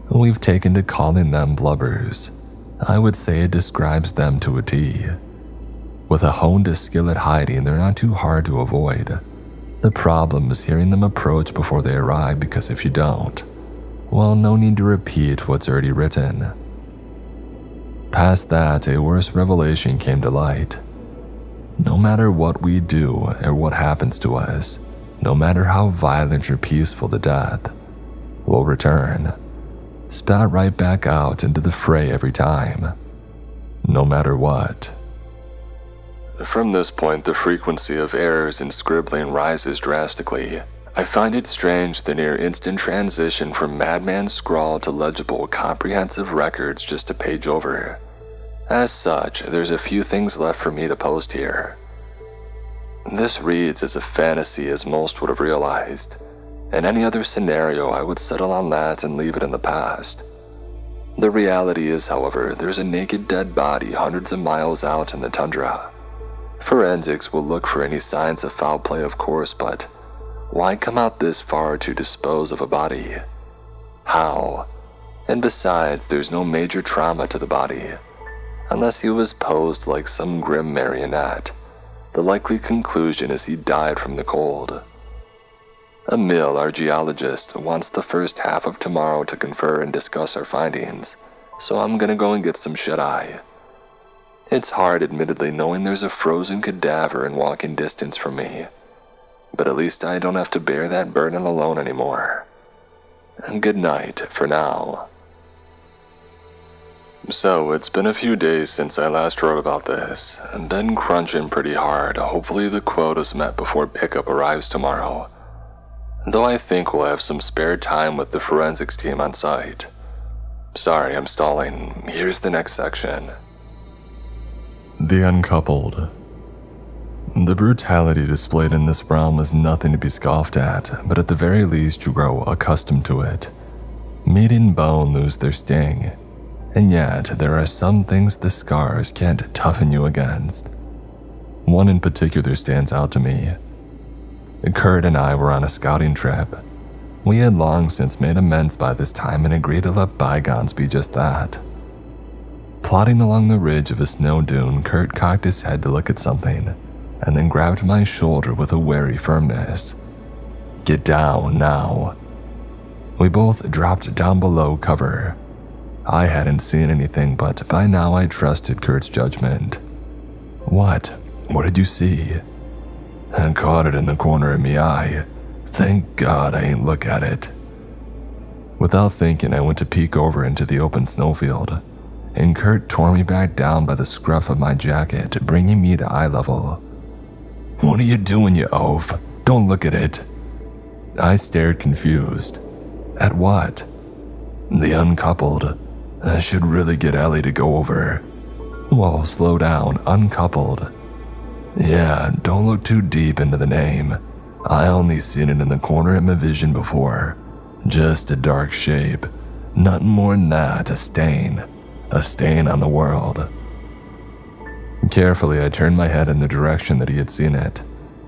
We've taken to calling them blubbers. I would say it describes them to a T. With a honed skill at hiding, they're not too hard to avoid. The problem is hearing them approach before they arrive, because if you don't, well, no need to repeat what's already written. Past that, a worse revelation came to light. No matter what we do or what happens to us, no matter how violent or peaceful the death, we'll return, spat right back out into the fray every time, no matter what. From this point, the frequency of errors and scribbling rises drastically. I find it strange the near-instant transition from madman's scrawl to legible, comprehensive records just a page over. As such, there's a few things left for me to post here. This reads as a fantasy as most would have realized. In any other scenario, I would settle on that and leave it in the past. The reality is, however, there's a naked dead body hundreds of miles out in the tundra. Forensics will look for any signs of foul play, of course, but why come out this far to dispose of a body? How? And besides, there's no major trauma to the body. Unless he was posed like some grim marionette, the likely conclusion is he died from the cold. Emil, our geologist, wants the first half of tomorrow to confer and discuss our findings, so I'm gonna go and get some shut-eye. It's hard, admittedly, knowing there's a frozen cadaver in walking distance from me, but at least I don't have to bear that burden alone anymore. And good night for now. So, it's been a few days since I last wrote about this, and been crunching pretty hard. Hopefully the quota's met before pickup arrives tomorrow. Though I think we'll have some spare time with the forensics team on site. Sorry, I'm stalling. Here's the next section. The Uncoupled. The brutality displayed in this realm is nothing to be scoffed at, but at the very least you grow accustomed to it. Meat and bone lose their sting. And yet, there are some things the scars can't toughen you against. One in particular stands out to me. Kurt and I were on a scouting trip. We had long since made amends by this time and agreed to let bygones be just that. Plodding along the ridge of a snow dune, Kurt cocked his head to look at something, and then grabbed my shoulder with a wary firmness. "Get down now." We both dropped down below cover. I hadn't seen anything, but by now I trusted Kurt's judgment. "What? What did you see?" "I caught it in the corner of me eye. Thank God I ain't look at it." Without thinking, I went to peek over into the open snowfield, and Kurt tore me back down by the scruff of my jacket, bringing me to eye level. "What are you doing, you oaf? Don't look at it." I stared confused. At what? "The Uncoupled. I should really get Ellie to go over." "Whoa, slow down. Uncoupled." "Yeah, don't look too deep into the name. I only seen it in the corner of my vision before. Just a dark shape. Nothing more than that, a stain. A stain on the world." Carefully, I turned my head in the direction that he had seen it,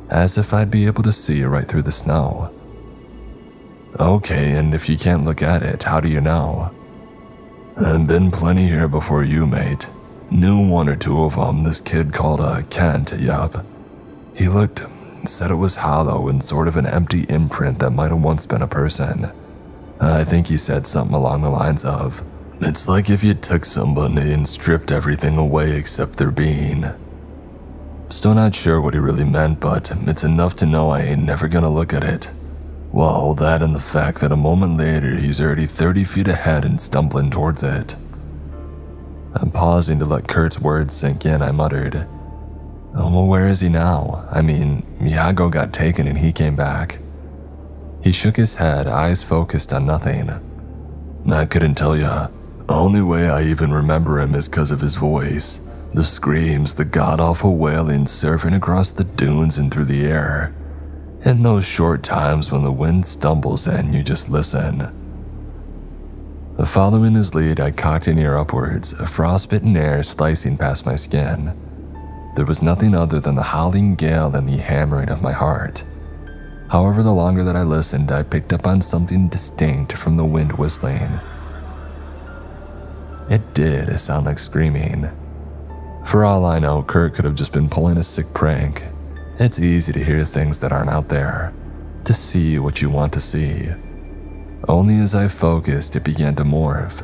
as if I'd be able to see right through the snow. "Okay, and if you can't look at it, how do you know?" "I've been plenty here before you, mate. Knew one or two of them, this kid called Kent, yup. He looked, said it was hollow and sort of an empty imprint that might have once been a person. I think he said something along the lines of, 'It's like if you took somebody and stripped everything away except their being.' Still not sure what he really meant, but it's enough to know I ain't never gonna look at it. Well, that and the fact that a moment later he's already 30 feet ahead and stumbling towards it." I'm pausing to let Kurt's words sink in, I muttered. "Well, where is he now? I mean, Iago got taken and he came back." He shook his head, eyes focused on nothing. "I couldn't tell ya. Only way I even remember him is 'cause of his voice. The screams, the god-awful wailing surfing across the dunes and through the air. In those short times when the wind stumbles and you just listen." Following his lead, I cocked an ear upwards, a frostbitten air slicing past my skin. There was nothing other than the howling gale and the hammering of my heart. However, the longer that I listened, I picked up on something distinct from the wind whistling. It did sound like screaming. For all I know, Kurt could have just been pulling a sick prank. It's easy to hear things that aren't out there, to see what you want to see. Only as I focused, it began to morph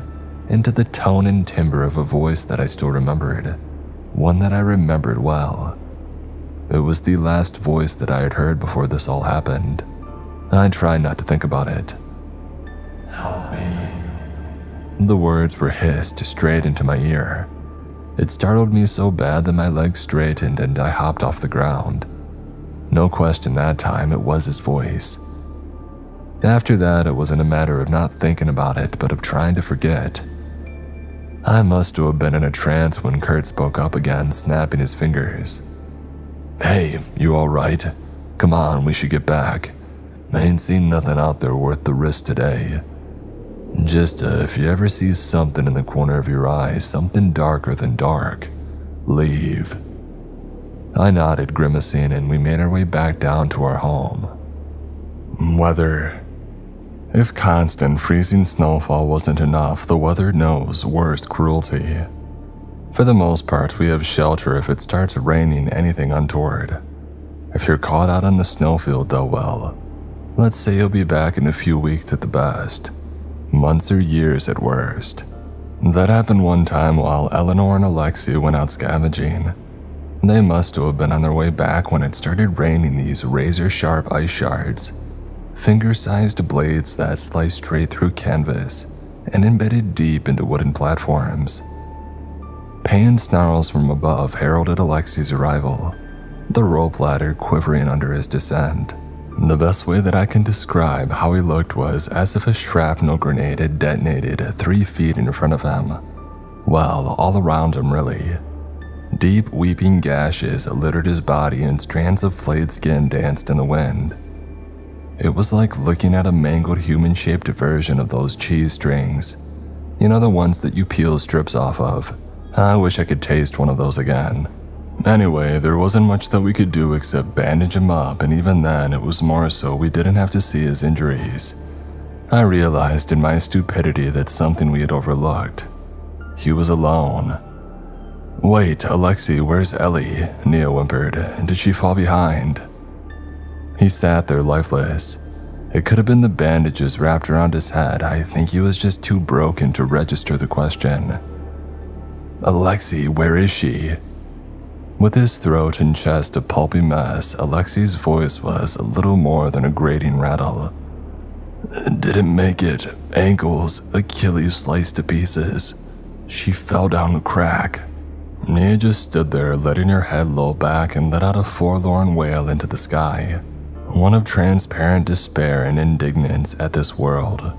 into the tone and timbre of a voice that I still remembered, one that I remembered well. It was the last voice that I had heard before this all happened. I tried not to think about it. "Help me." The words were hissed straight into my ear. It startled me so bad that my legs straightened and I hopped off the ground. No question that time, it was his voice. After that, it wasn't a matter of not thinking about it, but of trying to forget. I must have been in a trance when Kurt spoke up again, snapping his fingers. "Hey, you alright? Come on, we should get back. I ain't seen nothing out there worth the risk today. Just if you ever see something in the corner of your eye, something darker than dark, leave." I nodded, grimacing, and we made our way back down to our home. Weather. If constant freezing snowfall wasn't enough, the weather knows worse cruelty. For the most part, we have shelter if it starts raining anything untoward. If you're caught out on the snowfield, though, well, let's say you'll be back in a few weeks at the best, months or years at worst. That happened one time while Eleanor and Alexei went out scavenging. They must have been on their way back when it started raining these razor-sharp ice shards. Finger-sized blades that sliced straight through canvas and embedded deep into wooden platforms. Pain snarls from above heralded Alexei's arrival, the rope ladder quivering under his descent. The best way that I can describe how he looked was as if a shrapnel grenade had detonated 3 feet in front of him. Well, all around him really. Deep weeping gashes littered his body and strands of flayed skin danced in the wind. It was like looking at a mangled human-shaped version of those cheese strings. You know, the ones that you peel strips off of. I wish I could taste one of those again. Anyway, there wasn't much that we could do except bandage him up, and even then it was more so we didn't have to see his injuries. I realized in my stupidity that something we had overlooked. He was alone. "Wait, Alexei, where's Ellie?" Nia whimpered. "Did she fall behind?" He sat there lifeless. It could have been the bandages wrapped around his head. I think he was just too broken to register the question. "Alexei, where is she?" With his throat and chest a pulpy mess, Alexei's voice was a little more than a grating rattle. "Didn't make it. Ankles, Achilles sliced to pieces. She fell down a crack." Nia just stood there, letting her head loll back and let out a forlorn wail into the sky. One of transparent despair and indignance at this world.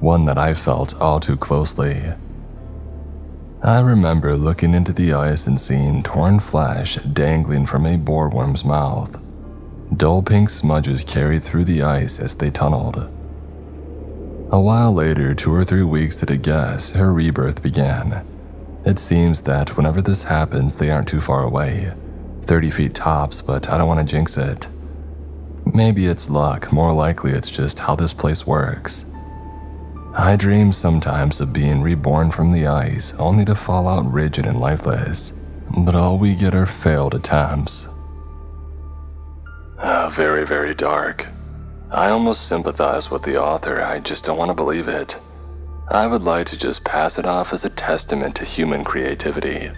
One that I felt all too closely. I remember looking into the ice and seeing torn flesh dangling from a boarworm's mouth. Dull pink smudges carried through the ice as they tunneled. A while later, 2 or 3 weeks at a guess, her rebirth began. It seems that whenever this happens, they aren't too far away. 30 feet tops, but I don't want to jinx it. Maybe it's luck, more likely it's just how this place works. I dream sometimes of being reborn from the ice, only to fall out rigid and lifeless, but all we get are failed attempts. Very, very dark. I almost sympathize with the author, I just don't want to believe it. I would like to just pass it off as a testament to human creativity.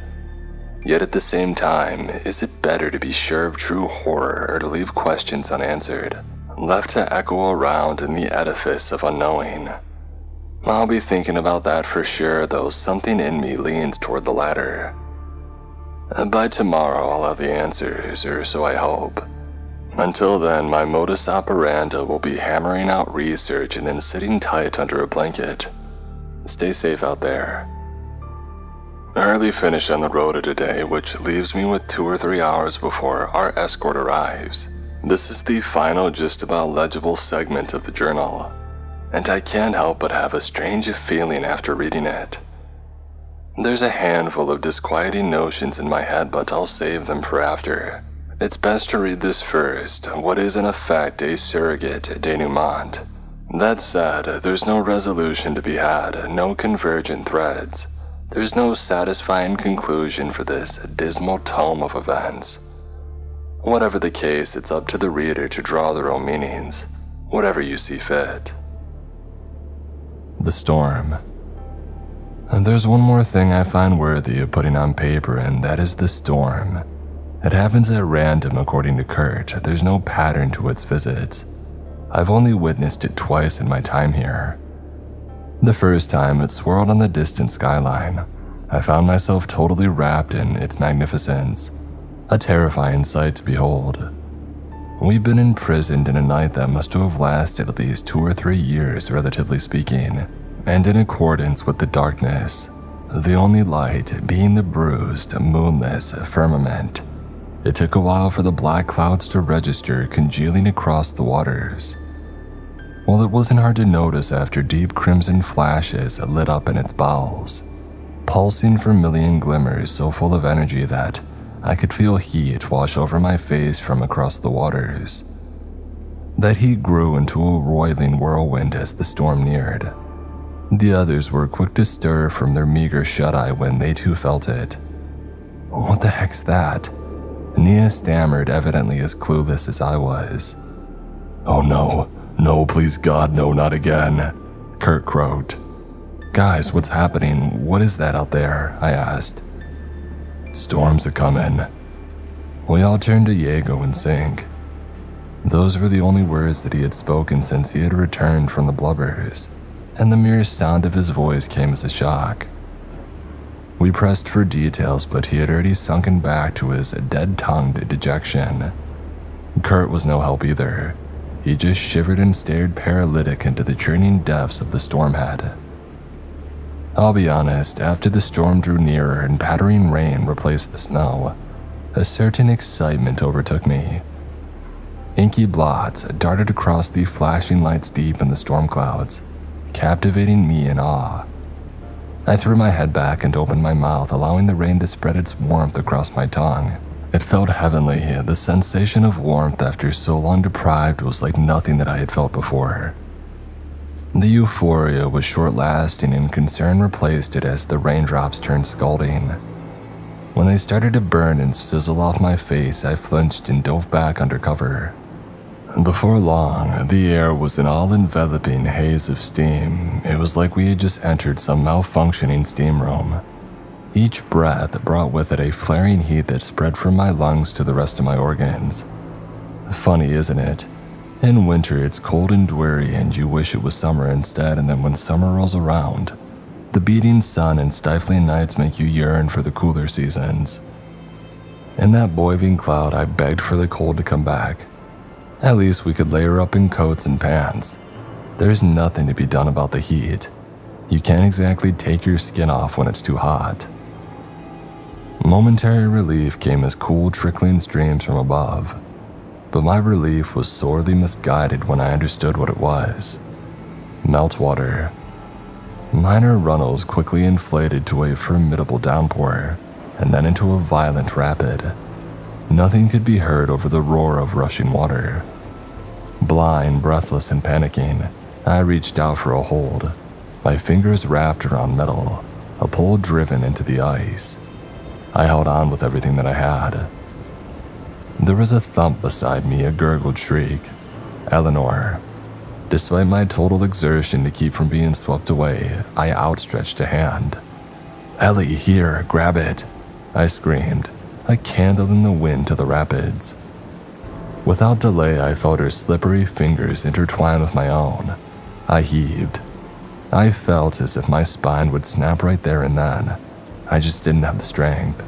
Yet at the same time, is it better to be sure of true horror or to leave questions unanswered, left to echo around in the edifice of unknowing? I'll be thinking about that for sure, though something in me leans toward the latter. By tomorrow I'll have the answers, or so I hope. Until then, my modus operandi will be hammering out research and then sitting tight under a blanket. Stay safe out there. Early finish on the road today, which leaves me with 2 or 3 hours before our escort arrives. This is the final just about legible segment of the journal, and I can't help but have a strange feeling after reading it. There's a handful of disquieting notions in my head, but I'll save them for after. It's best to read this first, what is in effect a surrogate denouement. That said, there's no resolution to be had, no convergent threads. There's no satisfying conclusion for this dismal tome of events. Whatever the case, it's up to the reader to draw their own meanings, whatever you see fit. The storm. And there's one more thing I find worthy of putting on paper, and that is the storm. It happens at random, according to Kurt. There's no pattern to its visits. I've only witnessed it twice in my time here. The first time, it swirled on the distant skyline. I found myself totally wrapped in its magnificence, a terrifying sight to behold. We've been imprisoned in a night that must have lasted at least 2 or 3 years, relatively speaking, and in accordance with the darkness, the only light being the bruised, moonless firmament. It took a while for the black clouds to register, congealing across the waters. Well, it wasn't hard to notice after deep crimson flashes lit up in its bowels, pulsing vermilion glimmers so full of energy that I could feel heat wash over my face from across the waters. That heat grew into a roiling whirlwind as the storm neared. The others were quick to stir from their meager shut-eye when they too felt it. "What the heck's that?" Nia stammered, evidently as clueless as I was. "Oh no, no, please God, no, not again," Kurt croaked. Guys, what's happening? What is that out there? I asked. Storms are coming. We all turned to Iago in sync. Those were the only words that he had spoken since he had returned from the blubbers, and the mere sound of his voice came as a shock. We pressed for details, but he had already sunken back to his dead-tongued dejection. Kurt was no help either. He just shivered and stared paralytic into the churning depths of the stormhead. I'll be honest, after the storm drew nearer and pattering rain replaced the snow, a certain excitement overtook me. Inky blots darted across the flashing lights deep in the storm clouds, captivating me in awe. I threw my head back and opened my mouth, allowing the rain to spread its warmth across my tongue. It felt heavenly. The sensation of warmth after so long deprived was like nothing that I had felt before. The euphoria was short-lasting, and concern replaced it as the raindrops turned scalding. When they started to burn and sizzle off my face, I flinched and dove back under cover. Before long, the air was an all-enveloping haze of steam. It was like we had just entered some malfunctioning steam room. Each breath brought with it a flaring heat that spread from my lungs to the rest of my organs. Funny, isn't it? In winter, it's cold and dreary, and you wish it was summer instead, and then when summer rolls around, the beating sun and stifling nights make you yearn for the cooler seasons. In that boiling cloud, I begged for the cold to come back. At least we could layer up in coats and pants. There's nothing to be done about the heat. You can't exactly take your skin off when it's too hot. Momentary relief came as cool trickling streams from above, but my relief was sorely misguided when I understood what it was. Meltwater. Minor runnels quickly inflated to a formidable downpour, and then into a violent rapid. Nothing could be heard over the roar of rushing water. Blind, breathless, and panicking, I reached out for a hold, my fingers wrapped around metal, a pole driven into the ice. I held on with everything that I had. There was a thump beside me, a gurgled shriek. Eleanor. Despite my total exertion to keep from being swept away, I outstretched a hand. "Ellie, here, grab it," I screamed, a candle in the wind to the rapids. Without delay, I felt her slippery fingers intertwine with my own. I heaved. I felt as if my spine would snap right there and then. I just didn't have the strength.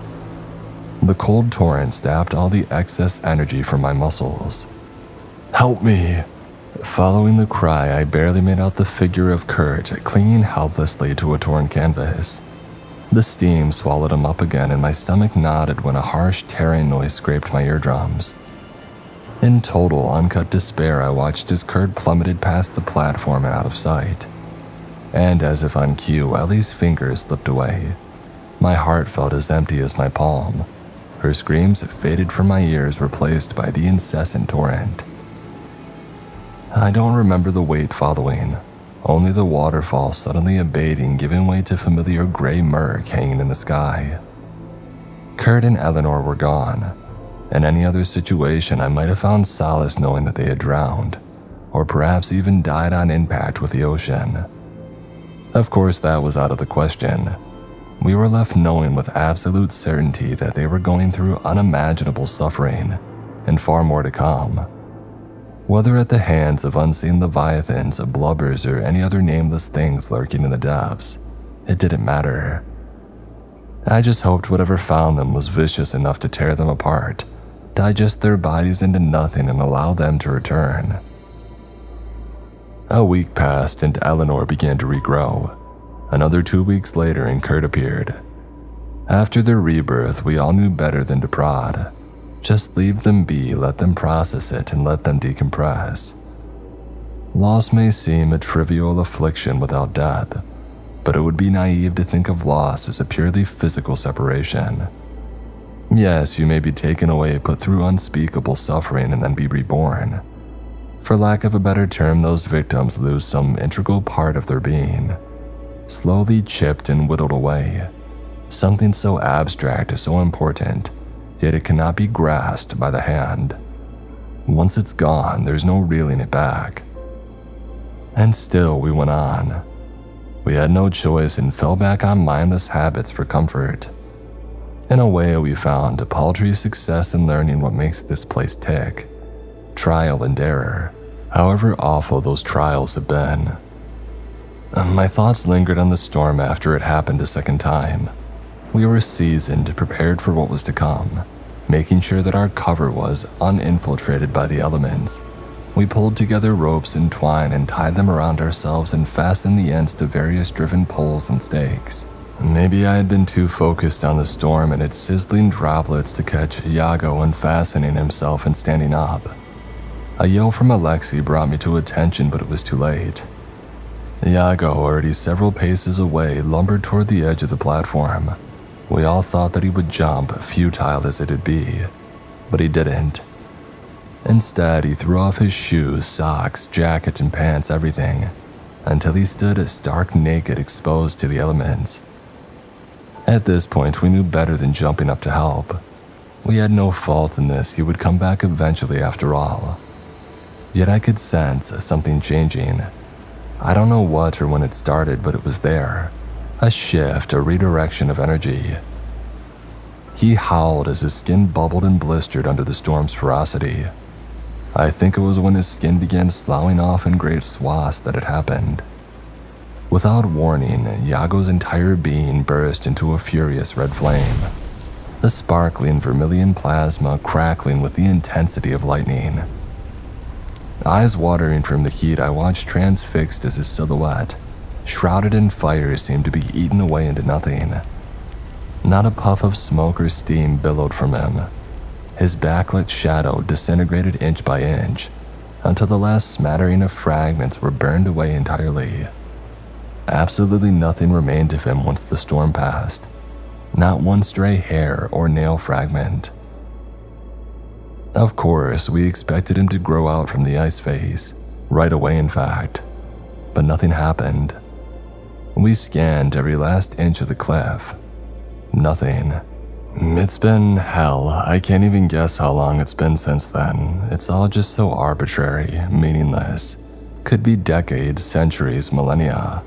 The cold torrent sapped all the excess energy from my muscles. "Help me!" Following the cry, I barely made out the figure of Kurt clinging helplessly to a torn canvas. The steam swallowed him up again, and my stomach nodded when a harsh tearing noise scraped my eardrums. In total uncut despair, I watched as Kurt plummeted past the platform and out of sight. And as if on cue, Ellie's fingers slipped away. My heart felt as empty as my palm. Her screams faded from my ears, replaced by the incessant torrent. I don't remember the wait following, only the waterfall suddenly abating, giving way to familiar gray murk hanging in the sky. Kurt and Eleanor were gone. In any other situation, I might have found solace knowing that they had drowned, or perhaps even died on impact with the ocean. Of course, that was out of the question. We were left knowing with absolute certainty that they were going through unimaginable suffering, and far more to come. Whether at the hands of unseen leviathans, blubbers, or any other nameless things lurking in the depths, it didn't matter. I just hoped whatever found them was vicious enough to tear them apart, digest their bodies into nothing, and allow them to return. A week passed and Eleanor began to regrow. Another 2 weeks later and Kurt appeared. After their rebirth, we all knew better than to prod. Just leave them be, let them process it, and let them decompress. Loss may seem a trivial affliction without death, but it would be naive to think of loss as a purely physical separation. Yes, you may be taken away, put through unspeakable suffering, and then be reborn. For lack of a better term, those victims lose some integral part of their being, slowly chipped and whittled away. Something so abstract is so important, yet it cannot be grasped by the hand. Once it's gone, there's no reeling it back. And still we went on. We had no choice and fell back on mindless habits for comfort. In a way, we found a paltry success in learning what makes this place tick. Trial and error, however awful those trials have been. My thoughts lingered on the storm after it happened a second time. We were seasoned, prepared for what was to come, making sure that our cover was uninfiltrated by the elements. We pulled together ropes and twine and tied them around ourselves and fastened the ends to various driven poles and stakes. Maybe I had been too focused on the storm and its sizzling droplets to catch Iago unfastening himself and standing up. A yell from Alexei brought me to attention, but it was too late. Iago, already several paces away, lumbered toward the edge of the platform. We all thought that he would jump, futile as it'd be, but he didn't. Instead, he threw off his shoes, socks, jacket, and pants, everything, until he stood stark naked, exposed to the elements. At this point, we knew better than jumping up to help. We had no fault in this, he would come back eventually after all. Yet I could sense something changing. I don't know what or when it started, but it was there. A shift, a redirection of energy. He howled as his skin bubbled and blistered under the storm's ferocity. I think it was when his skin began sloughing off in great swaths that it happened. Without warning, Iago's entire being burst into a furious red flame. The sparkling vermilion plasma crackling with the intensity of lightning. Eyes watering from the heat, I watched transfixed as his silhouette, shrouded in fire, seemed to be eaten away into nothing. Not a puff of smoke or steam billowed from him. His backlit shadow disintegrated inch by inch, until the last smattering of fragments were burned away entirely. Absolutely nothing remained of him once the storm passed, not one stray hair or nail fragment. Of course, we expected him to grow out from the ice face, right away in fact, but nothing happened. We scanned every last inch of the cliff. Nothing. It's been hell, I can't even guess how long it's been since then. It's all just so arbitrary, meaningless. Could be decades, centuries, millennia.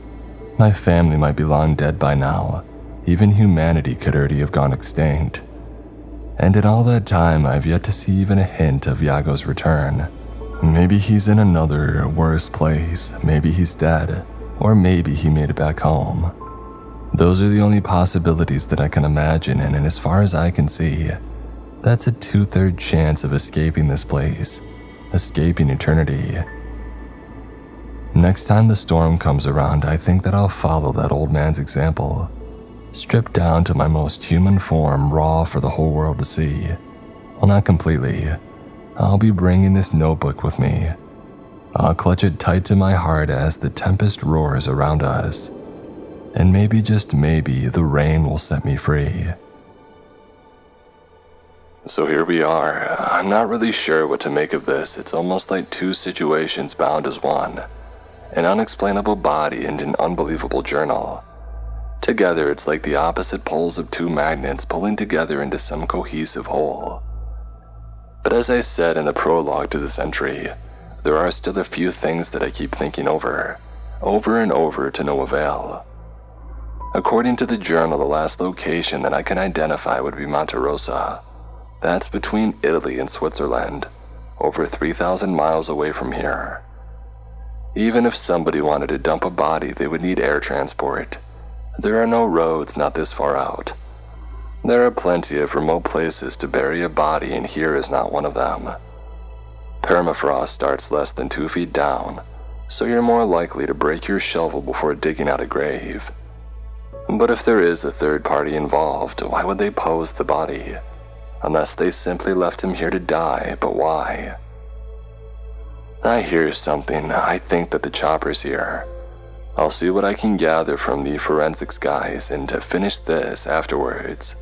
My family might be long dead by now. Even humanity could already have gone extinct. And in all that time, I've yet to see even a hint of Iago's return. Maybe he's in another, worse place, maybe he's dead, or maybe he made it back home. Those are the only possibilities that I can imagine, and as far as I can see, that's a 2/3 chance of escaping this place, escaping eternity. Next time the storm comes around, I think that I'll follow that old man's example. Stripped down to my most human form, raw for the whole world to see. Well, not completely. I'll be bringing this notebook with me. I'll clutch it tight to my heart as the tempest roars around us. And maybe, just maybe, the rain will set me free. So here we are. I'm not really sure what to make of this. It's almost like two situations bound as one. An unexplainable body and an unbelievable journal. Together, it's like the opposite poles of two magnets pulling together into some cohesive whole. But as I said in the prologue to this entry, there are still a few things that I keep thinking over and over to no avail. According to the journal, the last location that I can identify would be Monte Rosa. That's between Italy and Switzerland, over 3,000 miles away from here. Even if somebody wanted to dump a body, they would need air transport. There are no roads not this far out. There are plenty of remote places to bury a body, and here is not one of them. Permafrost starts less than 2 feet down, so you're more likely to break your shovel before digging out a grave. But if there is a third party involved, why would they pose the body? Unless they simply left him here to die, but why? I hear something. I think that the chopper's here. I'll see what I can gather from the forensics guys and to finish this afterwards.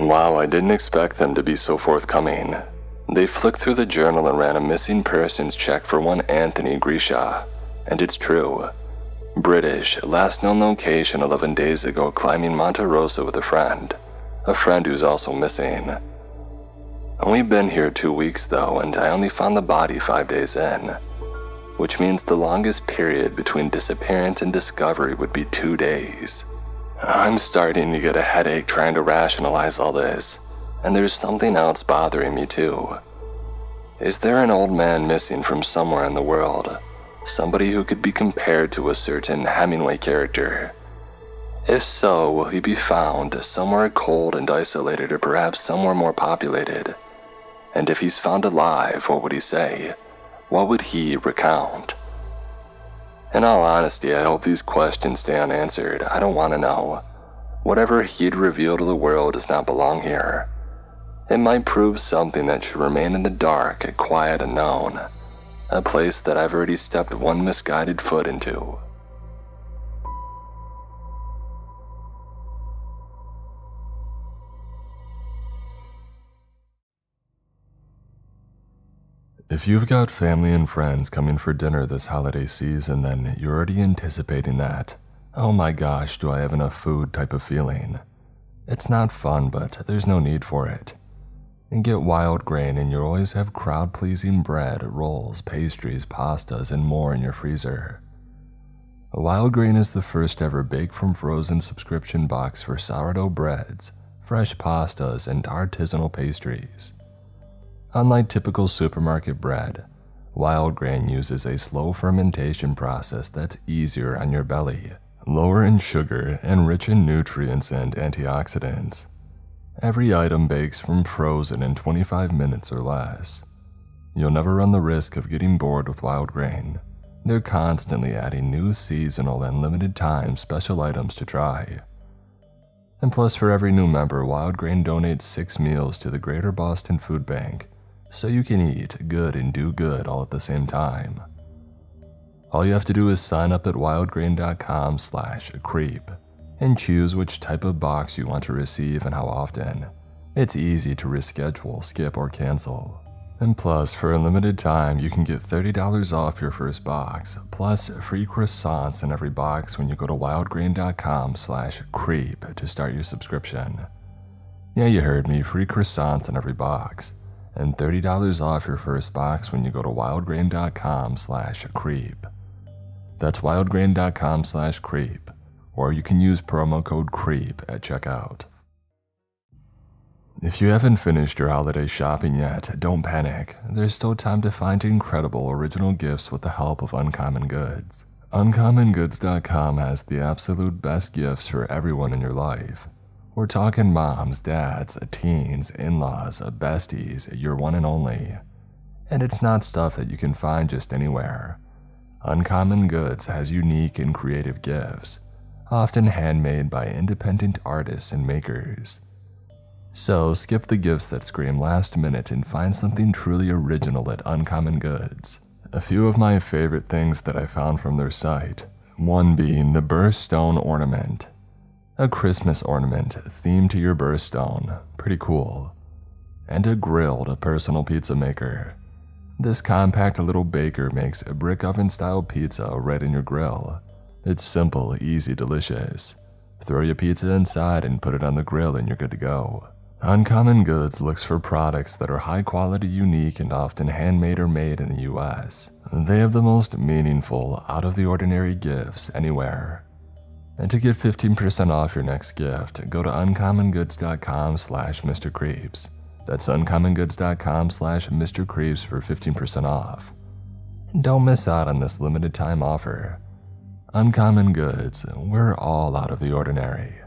Wow, I didn't expect them to be so forthcoming. They flicked through the journal and ran a missing persons check for one Anthony Grisha. And it's true. British, last known location 11 days ago, climbing Monte Rosa with a friend who's also missing. We've been here 2 weeks though, and I only found the body 5 days in. which means the longest period between disappearance and discovery would be 2 days. I'm starting to get a headache trying to rationalize all this, and there's something else bothering me too. Is there an old man missing from somewhere in the world? Somebody who could be compared to a certain Hemingway character? If so, will he be found somewhere cold and isolated, or perhaps somewhere more populated? And if he's found alive, what would he say? What would he recount? In all honesty, I hope these questions stay unanswered. I don't want to know. Whatever he'd reveal to the world does not belong here. It might prove something that should remain in the dark, a quiet unknown, a place that I've already stepped one misguided foot into. If you've got family and friends coming for dinner this holiday season, then you're already anticipating that, oh my gosh, do I have enough food type of feeling. It's not fun, but there's no need for it. And get Wildgrain and you'll always have crowd-pleasing bread, rolls, pastries, pastas, and more in your freezer. Wildgrain is the first ever bake from frozen subscription box for sourdough breads, fresh pastas, and artisanal pastries. Unlike typical supermarket bread, Wildgrain uses a slow fermentation process that's easier on your belly, lower in sugar, and rich in nutrients and antioxidants. Every item bakes from frozen in 25 minutes or less. You'll never run the risk of getting bored with Wildgrain. They're constantly adding new seasonal and limited time special items to try. And plus, for every new member, Wildgrain donates 6 meals to the Greater Boston Food Bank, so you can eat good and do good all at the same time. All you have to do is sign up at wildgrain.com/creep. and choose which type of box you want to receive and how often. It's easy to reschedule, skip, or cancel. And plus, for a limited time, you can get $30 off your first box, plus free croissants in every box when you go to wildgrain.com/creep to start your subscription. Yeah, you heard me, free croissants in every box, and $30 off your first box when you go to wildgrain.com/creep. That's wildgrain.com/creep. Or you can use promo code CREEP at checkout. If you haven't finished your holiday shopping yet, don't panic. There's still time to find incredible original gifts with the help of Uncommon Goods. UncommonGoods.com has the absolute best gifts for everyone in your life. We're talking moms, dads, teens, in-laws, besties, your one and only. And it's not stuff that you can find just anywhere. Uncommon Goods has unique and creative gifts, often handmade by independent artists and makers. So skip the gifts that scream last minute and find something truly original at Uncommon Goods. A few of my favorite things that I found from their site, one being the birthstone ornament. A Christmas ornament themed to your birthstone, pretty cool. And a grilled personal pizza maker. This compact little baker makes a brick oven style pizza right in your grill. It's simple, easy, delicious. Throw your pizza inside and put it on the grill and you're good to go. Uncommon Goods looks for products that are high quality, unique, and often handmade or made in the US. They have the most meaningful, out of the ordinary gifts anywhere. And to get 15% off your next gift, go to uncommongoods.com/MrCreeps. That's uncommongoods.com/MrCreeps for 15% off. And don't miss out on this limited time offer. Uncommon Goods, we're all out of the ordinary.